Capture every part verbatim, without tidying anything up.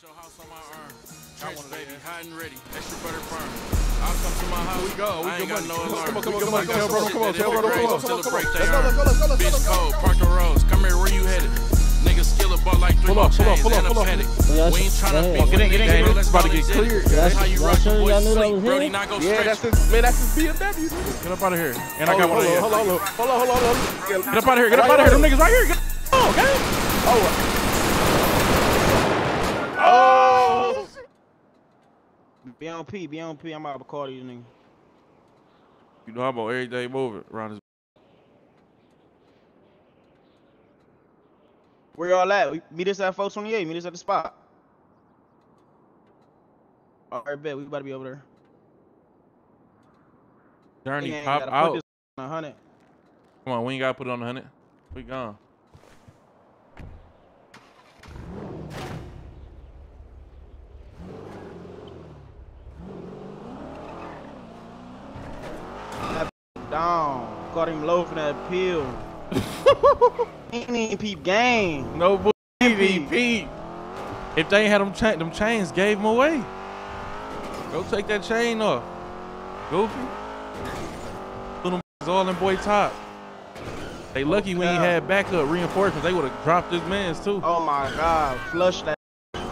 At your house on my arm. Trench, baby, hot and ready. Extra butter firm. I'll come to my house. We go. We I ain't got no alarm. Come on, come on, come on, come on, come on, come on. Still a break day arm. Bitch cold, Parker Rose. Come here, where you headed? Nigga skiller bought like three more chains and a paddock. We ain't tryna beat with niggas. It's about to get cleared. That's how you rock your boys sleep, bro. He not gonna stretch. Yeah, that's his, man, that's his B M W. Get up out of here. And I got one of you. Hold on, hold on, hold on, hold on. Get up out of here, get up out of here. Them niggas right here. Get up, okay? Oh, Oh! Be on P, be on P. I'm about to call these niggas. You know how about every day moving around this. Where y'all at? We meet us at four twenty-eight. Meet us at the spot. All right, bet. We about to be over there. Journey, pop out. This on one hundred. Come on, we ain't got to put it on one hundred. We gone. Down, caught him low for that pill. He ain't even peep game. No boy, P V P. If they had them, cha them chains, gave him away. Go take that chain off, Goofy. Put them all in boy top. They lucky oh, when he had backup reinforcements. They would have dropped his man's too. Oh my God, flush that. That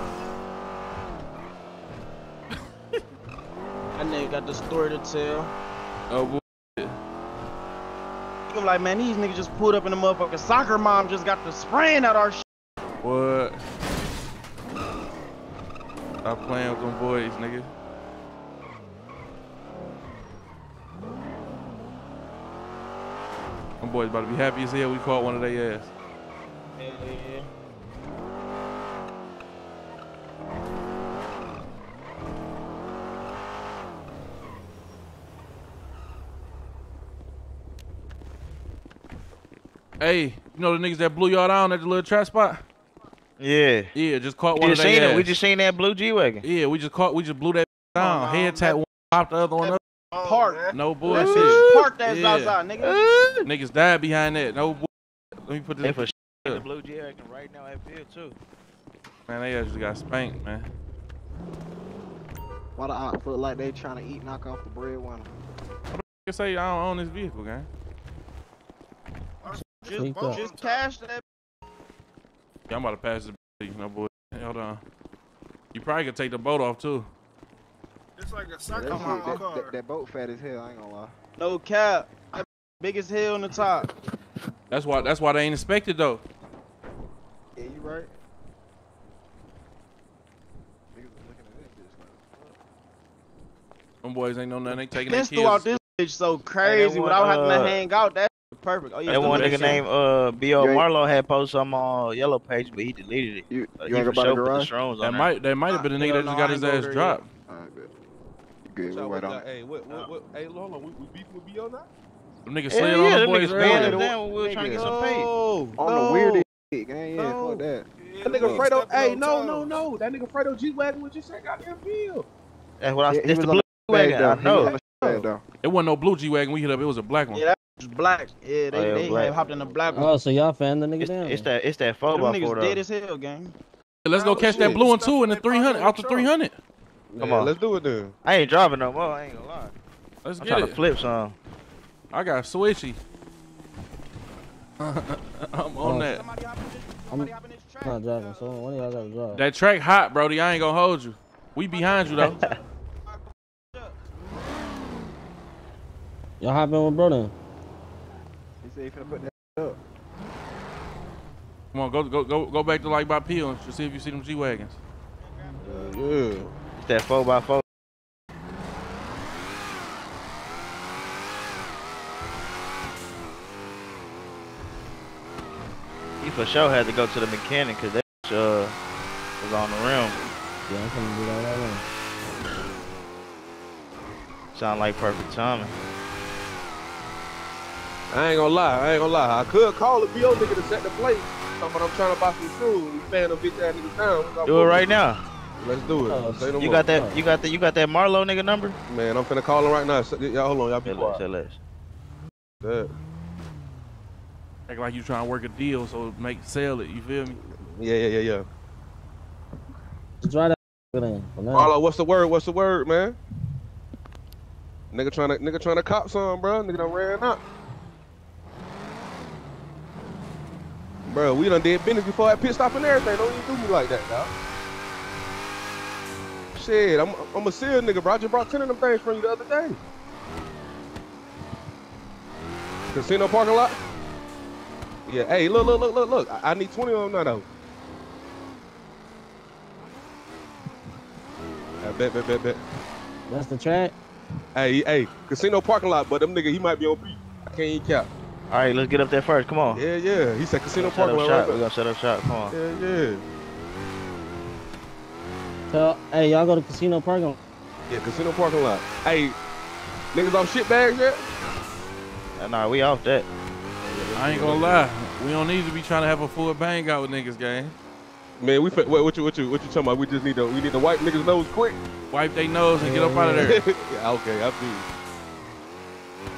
nigga got the story to tell. Oh boy. I'm like, man, these niggas just pulled up in the motherfucking soccer mom just got the spraying out our shit. What? Stop playing with them boys, nigga. Them boys about to be happy as hell we caught one of their ass. Hell yeah. Hey, you know the niggas that blew y'all down at the little trap spot? Yeah. Yeah, just caught one we just of them. We just seen that blue G-Wagon. Yeah Yeah, we just caught, we just blew that down. Oh, no, head tap one, popped the other one up. Park. No bullshit. That park that's yeah. outside, nigga. Uh, niggas died behind that. No bullshit. Let me put this. They put in the blue G-Wagon right now at field, too. Man, they just got spanked, man. Why the op look like they trying to eat, knock off the bread one? What the f say I don't own this vehicle, gang? Just, bro, just cash that. Yeah, I'm about to pass the b no boy. Hold on. You probably could take the boat off too. It's like a sucker on my car. That, that boat fat as hell, I ain't gonna lie. No cap. That big as hell on the top. That's why that's why they ain't inspected though. Yeah, you right. Them boys ain't know nothing, they taking their kids. This throughout this bitch so crazy without having to hang out that. Perfect. Oh, yeah, that one nigga named uh, B O Marlow had posted something on Yellow Page, but he deleted it. You, uh, you ain't about the garage? That might, that might have been a nigga that just got his ass dropped. All right, good. Good, we right on. Hey, what, what, what, hey, hold on. We, we beefing with B O now? Them niggas slid on the boys earlier. Down we were trying to get some pay. On the weirdest shit, gang. Yeah, fuck that. That nigga Fredo, hey, no, no, no. That nigga Fredo G-Wagon was just that goddamn field. That's what I said. It's the blue G-Wagon, I know. It wasn't no blue G-Wagon we hit up. It was a black one. Black, yeah, they, oh, yeah, they black. hopped in the black one. Oh, so y'all fan the nigga it's, down? It's that, it's that four by four though. Dead as hell, gang. Yeah, let's go oh, catch shit. that blue one too in the three hundred, out the three hundred. Yeah, come on, let's do it, dude. I ain't driving no more. I ain't gonna lie. Let's I'm get trying it. to flip some. I got switchy. I'm on oh. that. Somebody hop in this, somebody I'm hop in this track. not driving, so one of y'all gotta drive. That track hot, Brody. I ain't gonna hold you. We behind you though. Y'all hopping with Brody. Put that up. Come on, go go go go back to like by Peel and see if you see them G wagons. Uh, yeah, it's that four by four. He for sure had to go to the mechanic because that uh was on the rim. Yeah, I'm coming to do that right now. Sound like perfect timing. I ain't gonna lie, I ain't gonna lie. I could call a B O nigga to set the plate. I'm trying to buy some shoes. We fan them bitch ass niggas down. Do it right now. Let's do it. Uh, you more. got that? You got that? You got that Marlow nigga number? Man, I'm finna call him right now. Y'all hold on, y'all be quiet. That. Act like you trying to work a deal, so make sell it. You feel me? Yeah, yeah, yeah, yeah. Try that in. Marlo, what's the word? What's the word, man? Nigga trying to nigga trying to cop some, bro. Nigga done ran up. Bro, we done did business before at pit stop and everything. Don't even do me like that, dog. Shit, I'm I'm a serious nigga, bro. I just brought ten of them things from you the other day. Casino parking lot? Yeah, hey, look, look, look, look, look. I, I need twenty of them now, though. I bet, bet, bet, bet. That's the track? Hey, hey, casino parking lot, but them nigga, he might be on beat. I can't even count. All right, let's get up there first. Come on. Yeah, yeah. He said casino parking lot. Right, we got to shut up shop. Come on. Yeah, yeah. So, hey, y'all go to casino parking lot. Yeah, casino parking lot. Hey, niggas off shit bags yet? Nah, we off that. I ain't gonna lie. We don't need to be trying to have a full bang out with niggas, gang. Man, we wait, what you what you what you talking about? We just need to we need to wipe niggas' nose quick. Wipe their nose and get up out of there. Yeah, okay, I feel.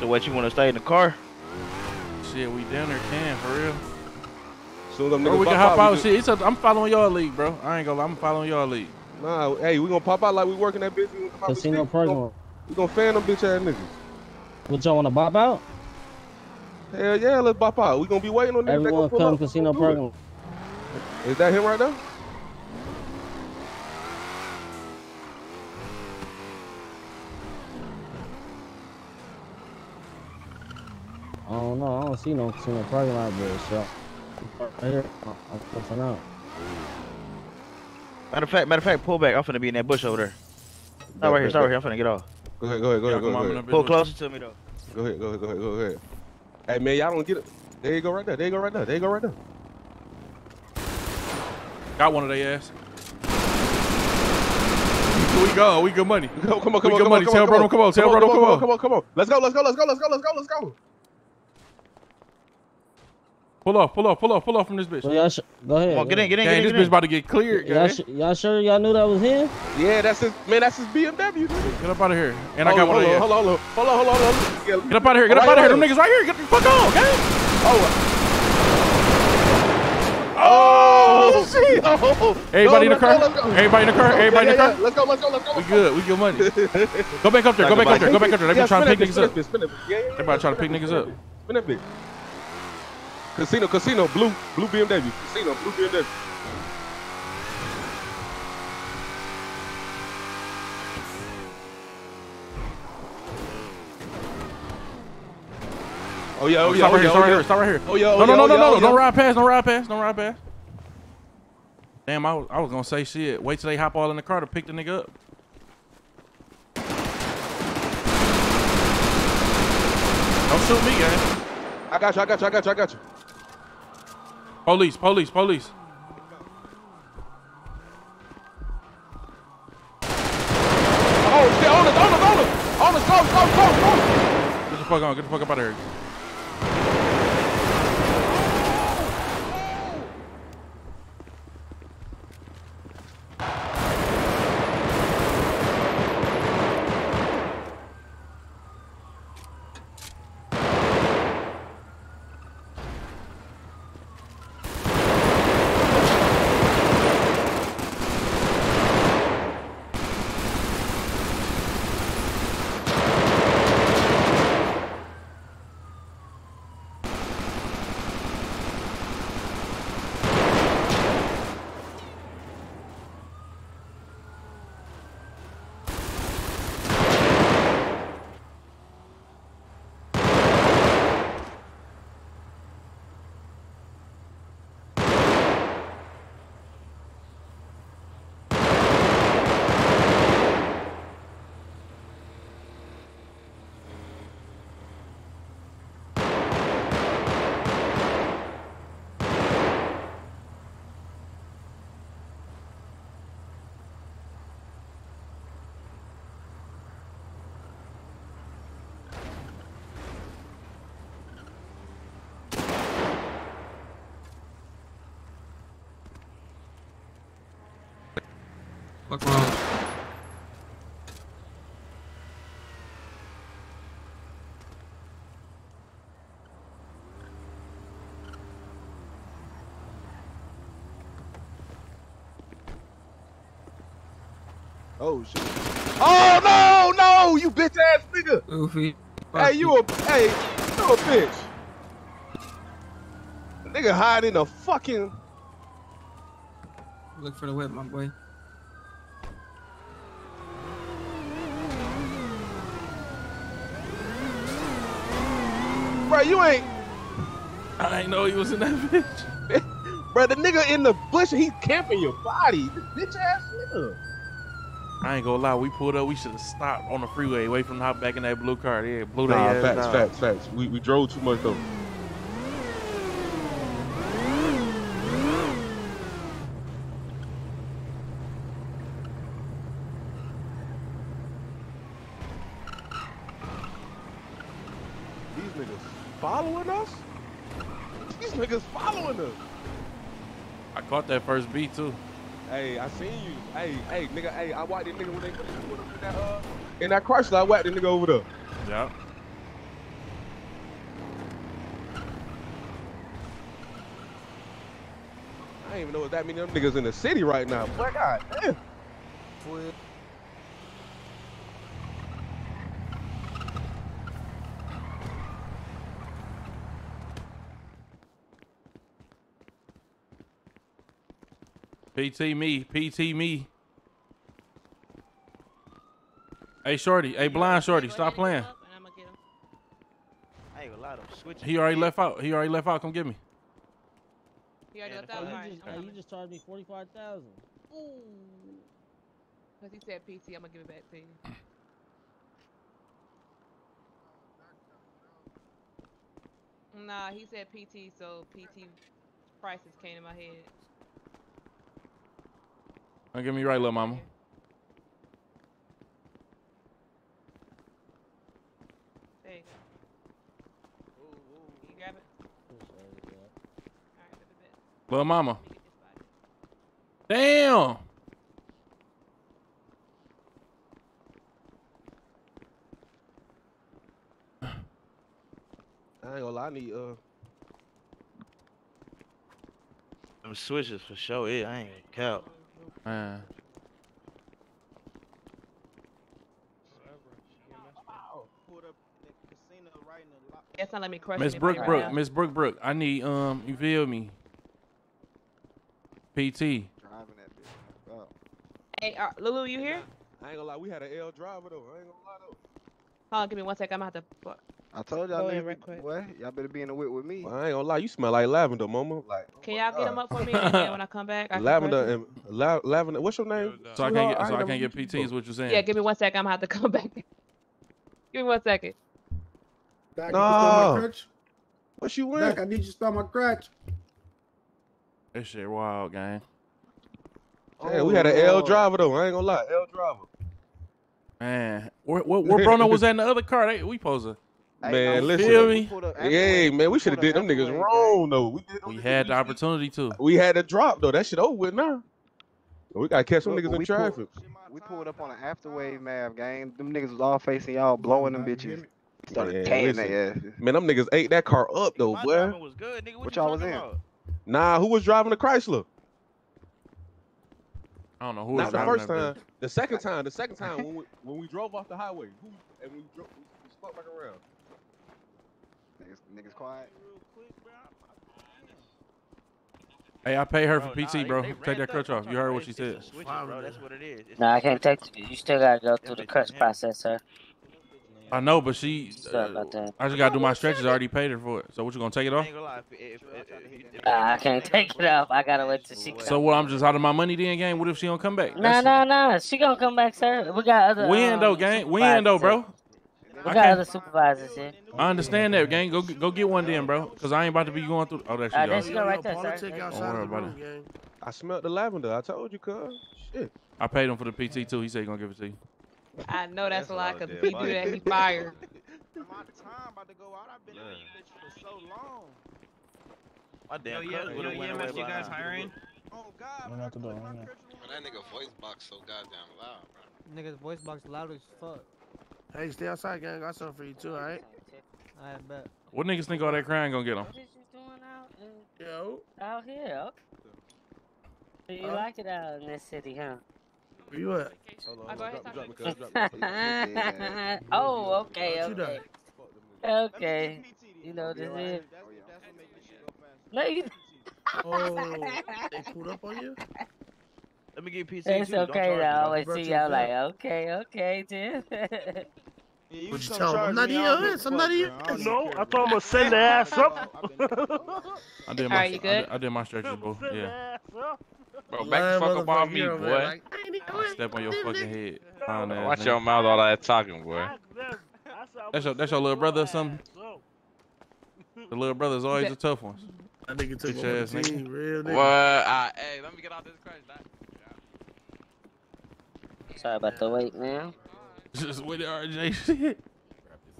So what you wanna stay in the car? Shit, we down there can for real. Soon them niggas. Bro, we can hop out. Shit, it's a, I'm following y'all league, bro. I ain't gonna lie, I'm following y'all league. Nah, hey, we gonna pop out like we working that bitch. We gonna come out we gonna, we gonna fan them bitch ass niggas. What y'all wanna bop out? Hell yeah, let's bop out. We gonna be waiting on niggas. Everyone come casino parking. Is that him right now? I don't know. I don't see no casino parking lot there, so right here, I'm pushing out. Matter of fact, matter of fact, pull back. I'm finna be in that bush over there. Stop right here. Stop right here. I'm finna get off. Go ahead. Go ahead. Go ahead. Go ahead. Pull closer to me though. Go ahead. Go ahead. Go ahead. Go ahead. Hey man, y'all don't get it. There you go right there. There you go right there. There you go right there. Got one of their ass. We go. We good money. Come on, come on, come on, come on. Tell bro, come on, tell bro, come on, come on, come on. Let's go, let's go, let's go, let's go, let's go, let's go. Pull off, pull off, pull off, pull off from this bitch. Well, go ahead. Come on, get in, get in, get in. This bitch about to get cleared. Y'all sure y'all knew that was him? Yeah, that's his. Man, that's his B M W. Get up out of here. And I got one of their ass. Hold on, hold on, hold on, hold on, hold on. Get up out of here. Get up out of here. Them niggas right here. Get the fuck on, gang. Oh. Oh, shit. Oh. Everybody go, in the car. Go, everybody in the car. Everybody yeah, in the car. Yeah, yeah. Let's go. Let's go. Let's go. We good. We good money. Go back up there. Go back up there. Go back up there. They been trying to pick niggas up. Everybody trying to pick niggas up. Spin that bitch. Casino. Casino. Blue. Blue B M W. Casino. Blue B M W. Oh yeah, oh yeah, stop right here, stop right here, stop right here. Oh yeah, no, no, no, no, no, don't ride past, don't ride past, don't ride past. Damn, I was, I was gonna say shit. Wait till they hop all in the car to pick the nigga up. Don't shoot me, gang. I got you, I got you, I got you, I got you. Police, police, police. Oh shit, on us, on us, on us, on us, go, go, go, go. Get the fuck on, get the fuck up out of here. Look wrong. Oh shit. Oh no, no, you bitch ass nigga. Oofy. Hey, you a hey, you a bitch. Nigga hide in a fucking. Look for the whip, my boy. Bro, you ain't. I didn't know you was in that bitch. Bro, the nigga in the bush, he's camping your body. This bitch ass nigga. I ain't gonna lie, we pulled up, we should have stopped on the freeway, away from hop back in that blue car. Yeah, blew that nah, ass facts, down. facts, facts. We, we drove too much though. These niggas following us? These niggas following us. I caught that first beat too. Hey, I seen you. Hey, hey, nigga, hey, I whacked that nigga when they put him in that, uh, in that car, so I whacked the nigga over there. Yeah. I ain't even know what that mean. Them niggas in the city right now. Boy, God damn. Boy. P T me, P T me. Hey shorty, hey blind shorty, stop playing. He already left out. He already left out. Come get me. He already left out. Hey, you just charged me forty-five thousand. Ooh. Cause he said P T, I'm gonna give it back to you. Nah, he said P T, so P T prices came to my head. Don't get me right, little mama. There you go. Ooh, ooh. Can you grab it? Alright, little mama. Damn! I ain't gonna lie, I need, uh... them switches for sure, yeah, I ain't gonna count. Uh. Miss Brooke Brooke, Miss Brooke Brooke, I need um, you feel me? P T. Hey, uh, Lulu, you here? I ain't gonna lie, we had an L driver though. I ain't gonna lie though. Hold on, give me one sec. I'm gonna have to. I told y'all, what? Y'all better be in the whip with me. Well, I ain't gonna lie, you smell like lavender, mama. Like, oh can y'all get them up for me and then when I come back? I lavender and la lavender. What's your name? So I can't get, so I can't get P T. Is what you're saying? Yeah, give me one second. I'm gonna have to come back. Give me one second. Back, no. What you wearing? Back, I need you to start my crutch. This shit wild, gang. Hey, oh, we had an L driver though. I ain't gonna lie, L driver. Man, where where, where Bruno was at in the other car? They, we supposed to. Man, hey, no, listen. Me? Yeah, man, we should have did them niggas wrong though. We, did, we had the opportunity to. We had to drop though. That shit over with now. We gotta catch some niggas in traffic. We pulled up on an afterwave map, gang. Them niggas was all facing y'all, blowing them bitches. Started tagging their ass. Man, them niggas ate that car up though, boy. What y'all was in? Nah, who was driving the Chrysler? I don't know who was driving. Not the first time. The second time. The second time when we when we drove off the highway. Who and we drove we stuck back around. Niggas quiet. Hey, I pay her for P T, bro. Take that crutch off. You heard what she said. No, I can't take it. You still gotta go through the crutch process, sir. I know, but she. Uh, I just gotta do my stretches. I already paid her for it. So what you gonna take it off? Nah, I can't take it off. I gotta wait till she. So what? I'm just out of my money then, gang. What if she don't come back? Nah, nah, nah. She gonna come back, sir. We got other. Win though, gang. Win though, bro. We got other supervisors here. I understand that, gang. Go go get one then, bro. Cause I ain't about to be going through. Oh, that's you. That's right there, sir. Don't worry about it. I smelled the lavender. I told you, cuz. Shit. I paid him for the P T too. He said he gonna give it to you. I know that's, that's a lie, cause if he do that, he fired. My time about to go out. I've been in this bitch for so long. My damn. Yo, yeah, yo, yeah. What you guys hiring? Oh God. That nigga voice box so goddamn loud, bro. Nigga's voice box loud as fuck. Hey, stay outside, gang. I got something for you, too, all right? I bet. What niggas think all that crying gonna get them? What is you doing out in... Yo. Out here? So you uh, like it out in this city, huh? Where you at? Oh, okay, okay. Okay. You know this is. No, you... Oh, they pulled up on you? Let me get P C. It's okay though. I always see y'all like, okay, okay, Jim. Yeah, you what you tell him? I'm not in your ass. I'm not in your ass. No, I told him to send the ass up. I did my, Are you good? I did, I did my stretches, bro. Yeah. Bro, back the fuck up on me, boy. Like, I step on your fucking head. Oh, man, watch man. your mouth, all that talking, boy. That's your, that's your little brother or something? The little brother's always the tough ones. That nigga took your ass, nigga. Real nigga. Well, uh, hey, let me get out this crash. Nah. Sorry about the wait, man. Just with the R J shit. Wrap this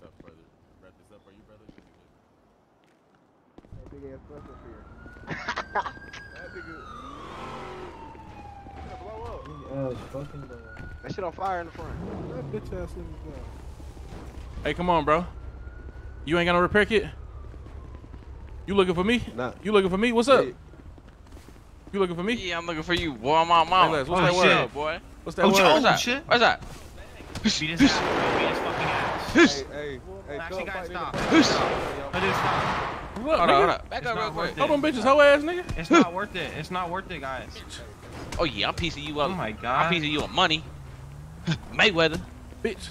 up, brother. Wrap this up for you, brother. That big ass bus up here. That nigga. Blow up. Yeah, fucking blow up. That shit on fire in the front. That bitch ass nigga. Hey, come on, bro. You ain't got no repair kit? You looking for me? Nah. You looking for me? What's up? Hey. You looking for me? Yeah, I'm looking for you, boy. My mama. Hey, what's oh, that shit. Word, boy? What's that oh, word? Oh, what's that? What's that? Beat his ass. Beat his fucking ass. Hey, hey, actually, guys, stop. Hold up, hold up. Back up real quick. Hold on, bitches, hoe ass nigga. It's not worth it. It's not worth it, guys. Oh, yeah, I'm piecing you up. Oh, my God. I'm piecing you up money. Mayweather. Bitch.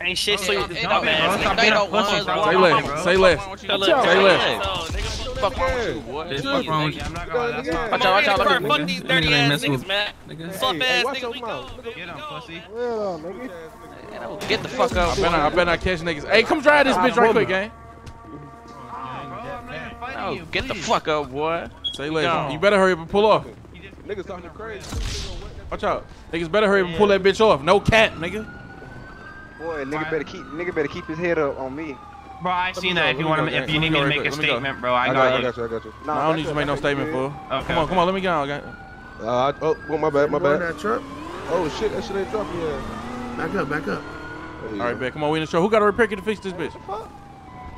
Ain't shit, so you just dumb ass. They don't want us, bro. Say less. Say less. Say less. Fuck wrong with you, boy? This fuck wrong with you. I'm not gonna lie. Watch out, watch out, look at fuck these dirty ass niggas, man. Soft ass niggas, we go. Get him, pussy. Get the fuck up. I bet I catch niggas. Hey, come drive this bitch right quick, gang. No, get the fuck up, boy. Say less. You better hurry up and pull off. Niggas talking crazy. Watch out. Niggas better hurry up and pull that bitch off. No cat, nigga. Boy, nigga better keep nigga better keep his head up on me. Bro, I seen that. If you want, if you need me to make a statement, bro, I got you. I got you. I got you. No, I don't need you to make no statement, fool. Come on, come on, let me get on, gang. Uh, oh, well, my bad, my bad. That truck. Oh shit, that shit ain't dropping yet. Back up, back up. All right, man, come on, we in the show. Who got a repair kit to fix this bitch?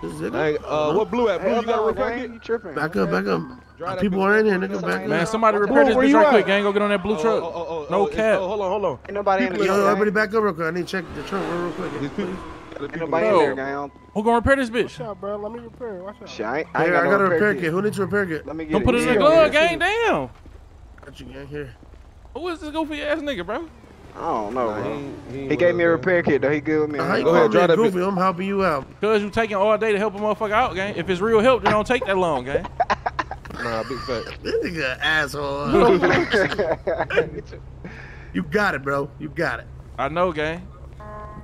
This is it. Uh, what blue at? Blue, you got a repair kit? You tripping? Back up, back up. People are in here, nigga. Back up. Man, somebody repair this bitch right quick, gang. Go get on that blue truck. No cap. Hold on, hold on. Ain't nobody in the truck. Everybody back up real quick. I need to check the truck real quick. Ain't nobody in there, gang. Who gonna repair this bitch? Watch out, bro. Let me repair it. Watch out. Shit, I, ain't, I, ain't got I got no a repair kit. kit. Who needs a repair kit? Let me get Don't it. put it in the glove, gang. Damn. Got you, gang. Here. Who is this goofy ass nigga, bro? I don't know, nah, bro. He, he, he gave me a repair kit, though. He good with me. Nah, go ahead, drive that goofy. Bit. I'm helping you out. Cause you taking all day to help a motherfucker out, gang. If it's real help, then don't take that long, gang. Nah, big fact. This nigga an asshole. You got it, bro. You got it. I know, gang.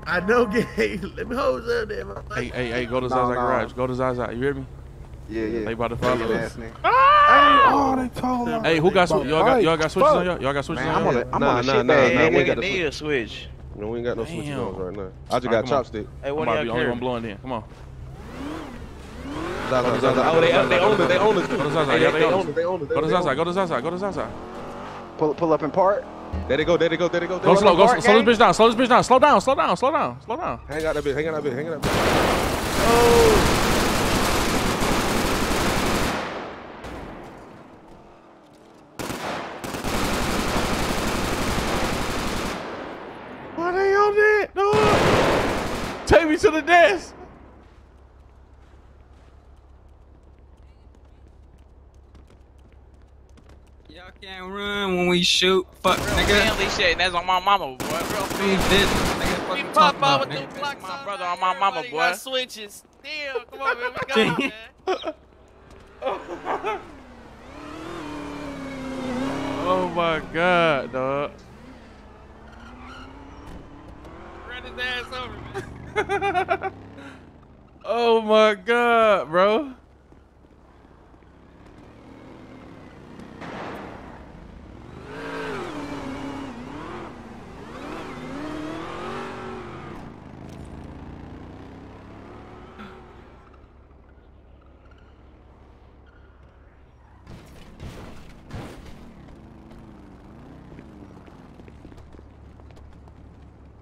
I know, gay. Let me hold up there, man. Hey, hey, hey, go to Zaza no, no. Garage. Go to Zaza. You hear me? Yeah, yeah. They about to follow us. Ah! Hey, oh, they told him. Hey, who got switches? Y'all got, got switches Fuck. on y'all? Y'all got switches man, on y'all? I'm on the shit bag. Nah, nigga need a switch. No, we ain't got no switches on right now. I just right, got chopstick. Hey, what I'm about to be the only one blowing in. Come on. Zaza, Zaza. Oh, they own it. They own it. Go to Zaza. Yeah, they own it. They own it. Go to Zaza. Go to Zaza. Go to Zaza. Pull, pull up and park. There they go, there they go, there they go. Go slow, go slow this bitch down, slow this bitch down, slow down, slow down, slow down, slow down. Hang out that bitch, hang out that bitch, hang out that bitch. Oh. Why they on that? No. Take me to the desk. Y'all can't run when we shoot, fuck nigga. Family shit, that's on my mama, boy. Real big nigga. We pop out with the blocks. My brother on my mama, boy. Switches. Damn, come on, man. We got him, man. Oh my God, dog. Run his ass over, man. Oh my God, bro.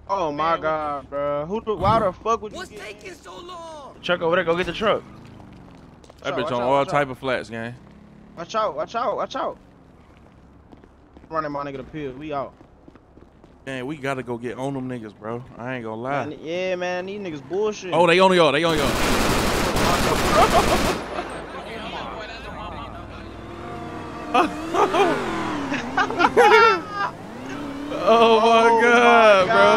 Oh my man, God, bro! Who the? Why the fuck would you? What's taking so long? Truck over there. Go get the truck. Watch that bitch out, on out, all type out. of flats, gang. Watch out! Watch out! Watch out! Running my nigga the pill. We out. Man, we gotta go get on them niggas, bro. I ain't gonna lie. Man, yeah, man, these niggas bullshit. Oh, they on y'all. They on y'all. Oh my god, bro.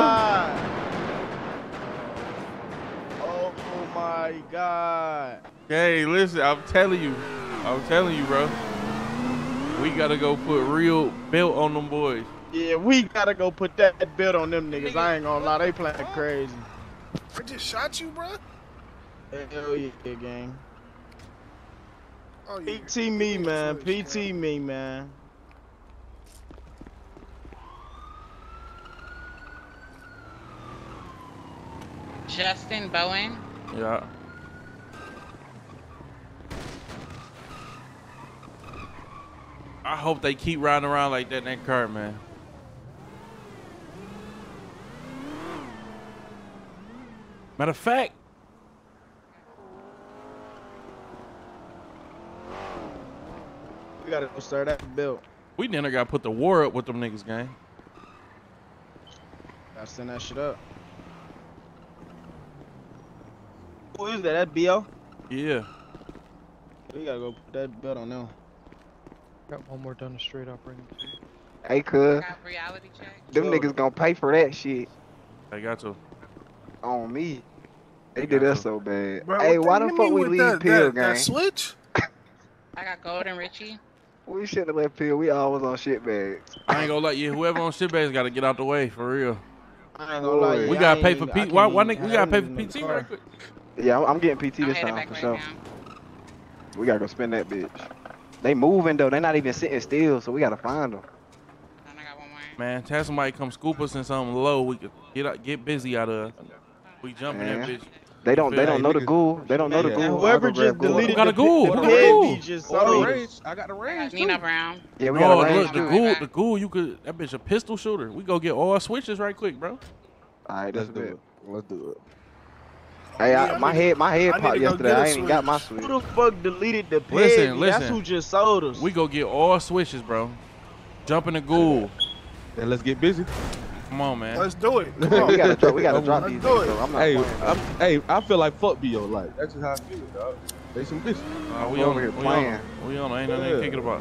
Oh my god. Hey, listen, I'm telling you. I'm telling you, bro. We gotta go put real belt on them boys. Yeah, we gotta go put that belt on them niggas. I ain't gonna lie, they playing crazy. I just shot you, bro. Hell yeah, gang. Oh, yeah. P T me, man. P T me, man. Justin Bowen? Yeah. I hope they keep riding around like that in that car, man. Matter of fact, we gotta go start that build. We never gotta put the war up with them niggas, gang. Gotta send that shit up. Who is that? That B O? Yeah. We gotta go put that belt on them. Got one more down the street operating. Hey, cuz. Reality check. Them niggas gonna pay for that shit. They got to. On me. They, they did us so bad. Bro, hey, why the fuck we leave that, Pill, that, gang? That switch? I got Gold and Richie. We shouldn't have left Pill. We always on shit bags. I ain't gonna lie. Yeah, whoever on shit bags gotta get out the way, for real. I ain't gonna lie. We gotta pay for P T. Why, why nigga? We gotta pay for P T right quick. Yeah, I'm getting P T this time for sure. We gotta go spin that bitch. They moving though. They not even sitting still, so we gotta find them. I got one more. Man, tell somebody come scoop us in something low. We could get out, get busy out of. We jumping that bitch. They don't. They don't know the ghoul. They don't know the ghoul. Whoever just deleted the ghoul. I got the range. Nina Brown. Yeah, we got the range. The ghoul. The ghoul. You could. That bitch a pistol shooter. We go get all our switches right quick, bro. All right, let's do it. Let's do it. Hey, I, yeah, my need, head, my head I popped yesterday. I ain't got my switch. Who the fuck deleted the peg? Listen, listen. That's who just sold us. We go get all switches, bro. Jump in the ghoul. And let's get busy. Come on, man. Let's do it. Come on. We gotta drop. We gotta drop let's these. Do things, it. I'm not hey, playing, I'm, hey, I feel like fuck B O. Like that's just how I feel, dog. They some bitches. Uh, we, we over here playing. We on. Ain't nothing yeah. kicking about.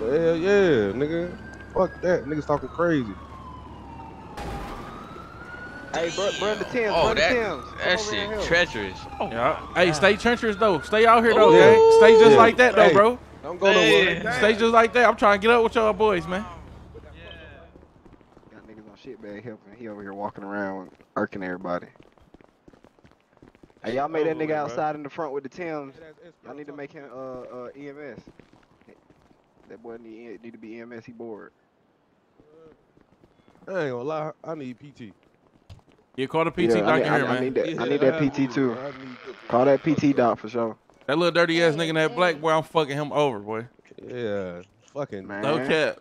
Hell yeah, nigga. Fuck that. Niggas talking crazy. Hey, bro, bro, the Tims, oh, bro, the Tims. That shit treacherous. Oh, yeah. Hey, stay treacherous, though. Stay out here, though, gang. Stay just yeah. like that, though, hey, bro. Don't go nowhere. Yeah. Stay just like that. I'm trying to get up with y'all boys, man. Yeah. Got niggas on shit bag helping. He over here walking around, irking everybody. Hey, y'all made that nigga outside in the front with the Tims. Y'all need to make him uh, uh, E M S. That boy need, need to be E M S. He bored. I ain't gonna lie. I need P T. Yeah, call the P T yeah, doc I need, in I, here, I man. Need that, yeah, I need that I P T too. Need, call that P T doc for sure. That little dirty ass nigga in that black boy, I'm fucking him over, boy. Yeah, fucking man. No cap.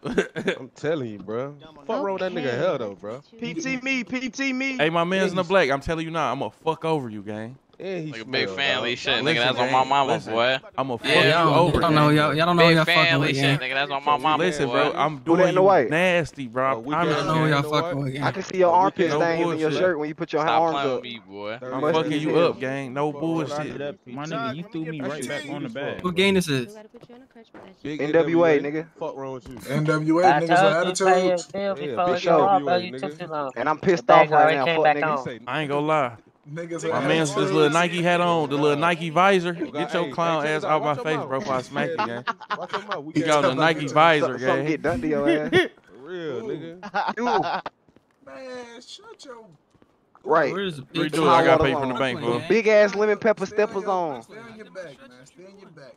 I'm telling you, bro. Fuck roll that nigga hell though, bro. P T me, P T me. Hey, my man's yeah, in the black. I'm telling you now, I'm gonna fuck over you, gang. Yeah, he's like a big family shit, nigga. That's on my mama, listen, boy. I'm a fuck yeah, you over. Y'all don't know, y'all don't know y'all fucking with, shit, nigga. That's on my mama. Listen, boy. Bro, I'm doing you nasty, bro. Oh, I don't know y'all fucking with. I can see your armpit stains no in your shirt when you put your Stop arms up. Me, boy. I'm, I'm fucking you up, gang. No bullshit. My nigga, you threw me right back on the bag. What game this is? N W A, nigga. Fuck wrong with you? N W A, niggas are attitudes. And I'm pissed off right now. Fuck niggas. I ain't gonna lie. Niggas my man's this little Nike hat on, the little Nike visor. Get your clown hey, ass out my face, bro, before I smack you, gang. You got the Nike visor, gang. Get done to your ass. For real, nigga. Man, shut your... Right. Where's the big dude? I got paid from the bank, bro. Big ass lemon pepper steppers on. Stay on your back, man. Stay on your back.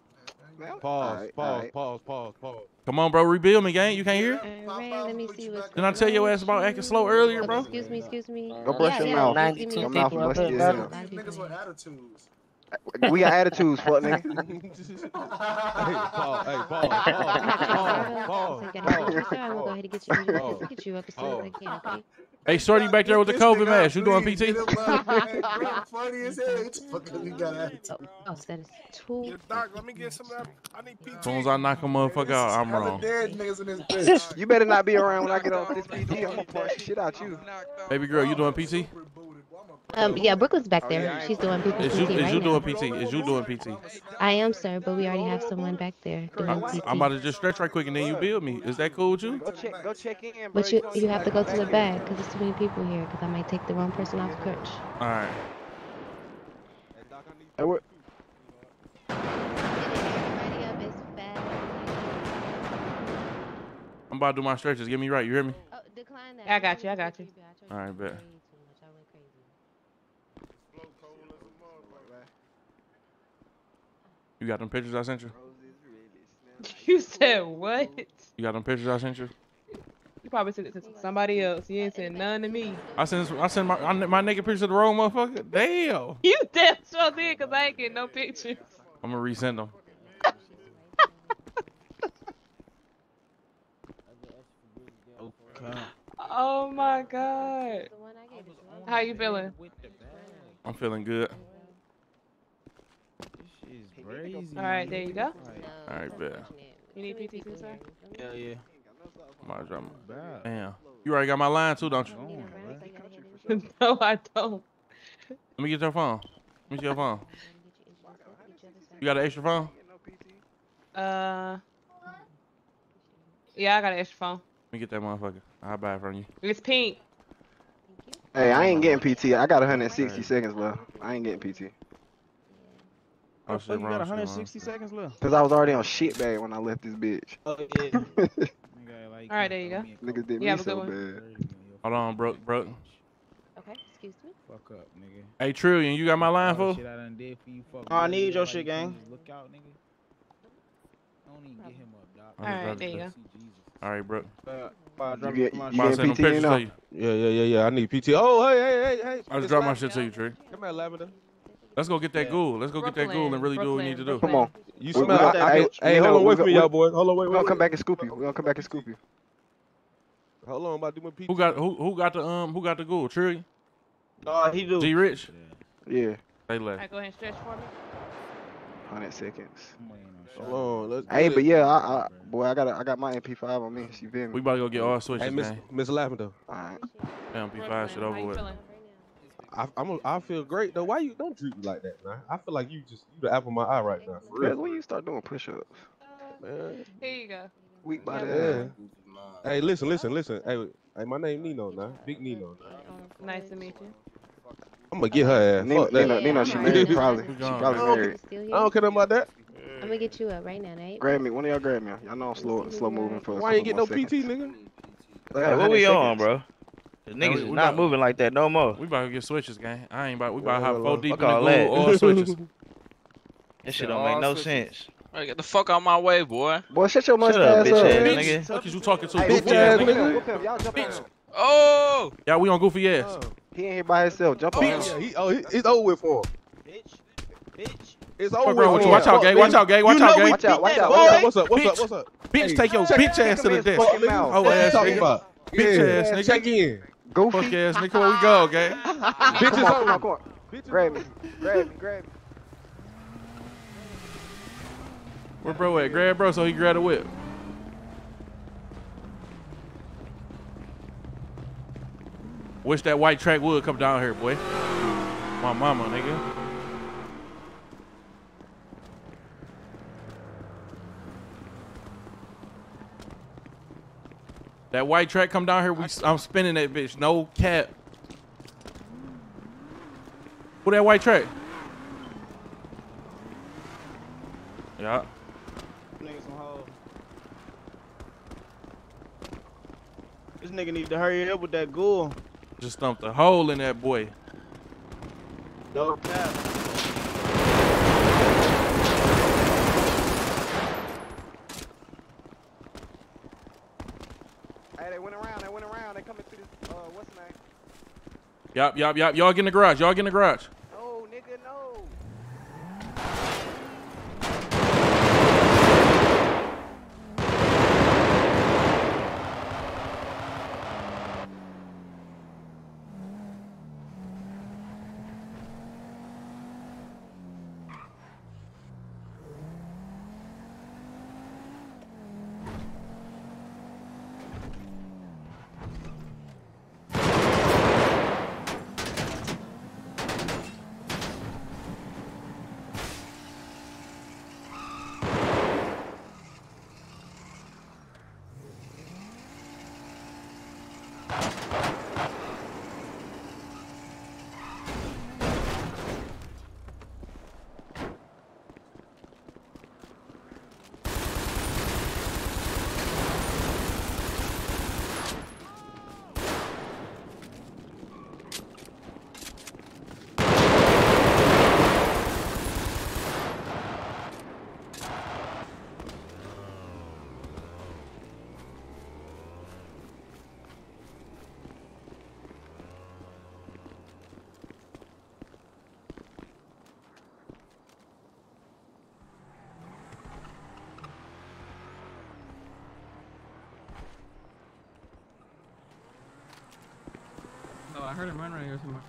Pause, right, pause, right. pause, pause, pause. Come on, bro, rebuild me, gang. You can't hear? Uh, Ray, let me see what's Didn't I tell your ass about acting slow earlier, bro? Excuse me, excuse me. Go brush yeah, your yeah, mouth. Your mouth. Niggas with attitudes. We got attitudes, fuck nigga. Hey, Paul, hey, Paul, Paul, Paul, Paul, go ahead and get you, get, get you up as soon as I can, okay? Hey, shorty back there with the COVID mask. You doing P T? Funny as hell. Oh, that is too. Doc, let me get some of that. I need P T. As soon as I knock a motherfucker out, I'm wrong. You better not be around when I get off this P T. I'm gonna punch shit out you. Baby girl, you doing P T? Um, yeah, Brooklyn's back there. Oh, yeah, She's doing P T. Is you, P T is right you doing now. P T? Is you doing P T? I am, sir, but we already have someone back there doing P T. I'm about to just stretch right quick and then you build me. Is that cool with you? Go check, go check in, bro. But you, you have to go to the back because there's too many people here because I might take the wrong person off the crutch. All right. Hey, we're... I'm about to do my stretches. Get me right. You hear me? Oh, decline that. I got you. I got you. All right, bet. You got them pictures I sent you? You said what? You got them pictures I sent you? You probably sent it to somebody else. You ain't sent none to me. I sent I sent my my naked picture to the wrong motherfucker. Damn. You damn sure did, cause I ain't getting no pictures. I'm gonna resend them. Okay. Oh my God. How you feeling? I'm feeling good. All right, there you go. All right, bet. You need P T too, sir? Hell yeah. My drama. Damn. You already got my line too, don't you? Oh, no, I don't. Let me get your phone. Let me get your phone. You got an extra phone? Uh. Yeah, I got an extra phone. Let me get that motherfucker. I'll buy it from you. It's pink. Hey, I ain't getting P T. I got one hundred sixty right. seconds left. I ain't getting P T. Oh, shit, you wrong, got one hundred sixty wrong. Seconds left. Cause I was already on shit bag when I left this bitch. Oh yeah. All right, there you go. Niggas did you me so bad. Hold on, broke, broke. Okay, excuse me. Fuck up, nigga. Hey, Trillion, you got my line for? Shit I done did for you, fuck. Oh, I need your shit, gang. Look out, nigga. I don't even get him up, dog. All right, there you go. All right, bro. Uh, I dropped you get, my you get P T in up. Yeah, yeah, yeah, yeah. I need P T. Oh, hey, hey, hey, hey. I just dropped my shit to you, Trey. Come here, Lavender. Let's go get that yeah. ghoul. Let's go Brooklyn, get that ghoul and really Brooklyn, do what we need to do. Come on. You smell that bitch. Hey, hold on, wait for me, y'all boy. Hold on, wait, wait. We're gonna come back and scoop you. We're gonna come back and scoop you. Hold on, I'm about to do my P T. Who got who who got the um who got the ghoul? Trillion? Uh he do. G Rich? Yeah. yeah. They left. Alright, go ahead and stretch for me. one hundred seconds. Hold on, let's Hey, but yeah, I, I boy I got I got my M P five on me. She been. We about to go get all switches. Hey, Miss Miss Lavender. Alright. M P five shit over with. I, I'm a, I feel great though. Why you don't treat me like that, man? I feel like you just you the apple of my eye right now. For real. When you start doing push-ups, man. Here you go. Weak body. Yeah. Hey, listen, listen, listen. Hey, hey, my name Nino now. Big Nino now. Nice to meet you. I'm gonna get her ass. Nino, Fuck, Nino, Nino, she married probably. She probably married. I don't care about that. I'm gonna get you up right now, right? Grab me. One of y'all grab me. Y'all know I'm slow, slow moving for. Why ain't get no seconds. P T, nigga? Hey, what we seconds. On, bro? The niggas is not moving like that no more. We about to get switches, gang. I ain't about. We about to have four deep in the goal or switches. That shit don't make no sense. Right, get the fuck out of my way, boy. Boy, shut your mustache up, bitch ass nigga. Fuck is you talking to? Bitch ass nigga. Oh. Yeah, we on goofy ass. He ain't here by himself. Jump on him. Oh, it's over with for him. Bitch, bitch. It's over with you. Watch out, gang. Watch out, gang. Watch out, gang. Watch out, watch out. What's up? What's up? What's up? Bitch, take your bitch ass to the desk. Oh ass nigga. Bitch ass nigga. Check in. Goofy. Fuck ass nigga, where we go, gang? Bitches on, come on, come on. Bitches grab me, grab me, grab me. Where bro at? Grab bro so he grab a whip. Wish that white track would come down here, boy. My mama, nigga. That white track come down here, we, I'm spinning that bitch. No cap. Who that white track? Yeah. Nigga some hoes. This nigga need to hurry up with that ghoul. Just thumped a hole in that boy. No cap. Yup, yup, yup. Y'all get in the garage. Y'all get in the garage. No, nigga, no. I heard him run right here somewhere.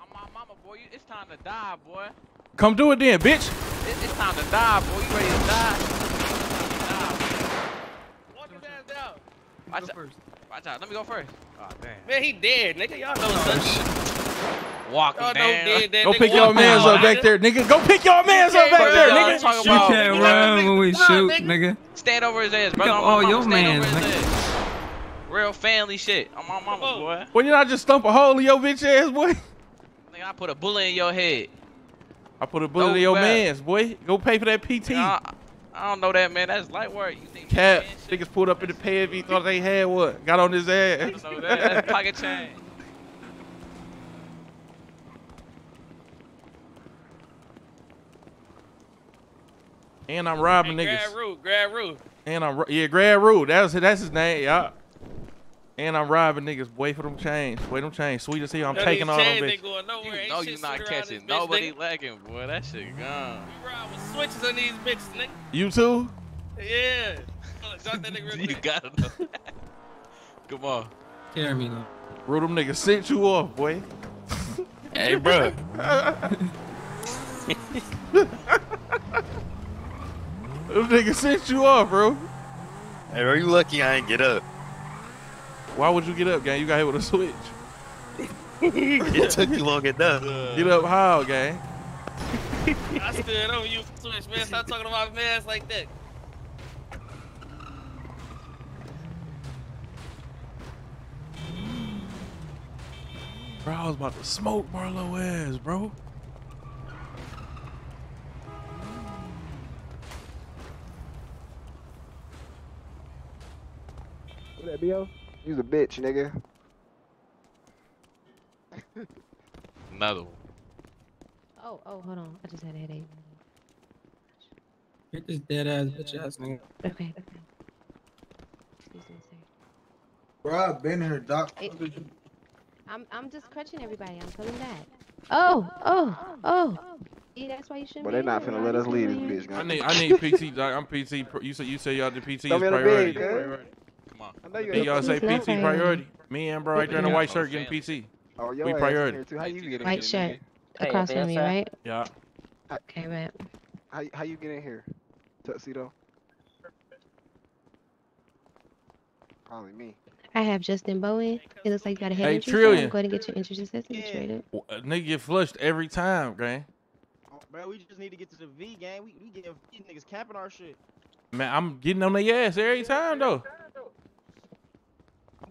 I'm my mama, boy. You, it's time to die, boy. Come do it then, bitch. It, it's time to die, boy. You ready to die? Walk your ass down. Watch out. Watch out. Let me go first. Oh, damn. Man, he dead, nigga. Y'all know that. Walk him down. Go pick your mans up back there, nigga. Go pick your mans up back there, nigga. You can't run when we shoot, nigga. Stand over his ass, brother. All your mans, nigga. Real family shit. I'm on my mama, boy. Well, you not just stump a hole in your bitch ass, boy? Nigga, I put a bullet in your head. I put a bullet no in your mans, boy. Go pay for that P T. Nah, I don't know that, man. That's light work. You think Cap, niggas pulled up in the P V, thought they had what? Got on his ass. I don't know that. That's pocket change. And I'm robbing hey, niggas. Grab Rue, grab Rue. And I'm yeah, grab Rue. That's that's his name, y'all. And I'm robbing niggas, boy, for them chains. Boy, them chains. Sweet as hell. I'm no, taking all them bitches. Going nowhere. You know you're not catching bitch, nobody nigga. Lacking, boy. That shit gone. You ride with switches on these bitches, nigga. You too? Yeah. Drop that nigga real quick. You gotta know. Come on. Carry me now. Bro, them niggas sent you off, boy. Hey, bro. Them niggas sent you off, bro. Hey, bro, you lucky I ain't get up. Why would you get up, gang? You got hit with a switch. It took you long enough. Uh, get up how, gang? I stood over you for switch, man. Stop talking about mans like that. Bro, I was about to smoke Marlo ass, bro. What that, B O? He's a bitch, nigga. Another one. Oh, oh, hold on. I just had a headache. Get this dead ass bitch ass nigga. Okay, okay. Excuse me, sir. Bro, I've been here, doc. It, I'm, I'm just crutching everybody. I'm coming back. Oh, oh, oh. Yeah, that's why you shouldn't. But they're not finna let us leave this bitch, guys. I need, I need P T, doc. I'm P T. You said, you said y'all the P T is priority. Big, y'all say P T priority. Me and bro right there in the white shirt getting P T. Oh, we priority. How you get in white shirt hey, across from me, right? Yeah. Okay, man. How how you get in here, Tuxedo? Probably me. I have Justin Bowen. It looks like you got a head hey, injury. Trillion. So I'm going to get your injury assessment yeah. traded. Well, nigga get flushed every time, gang. Oh, bro, we just need to get to the V, gang. We we getting these niggas capping our shit. Man, I'm getting on their ass every time though.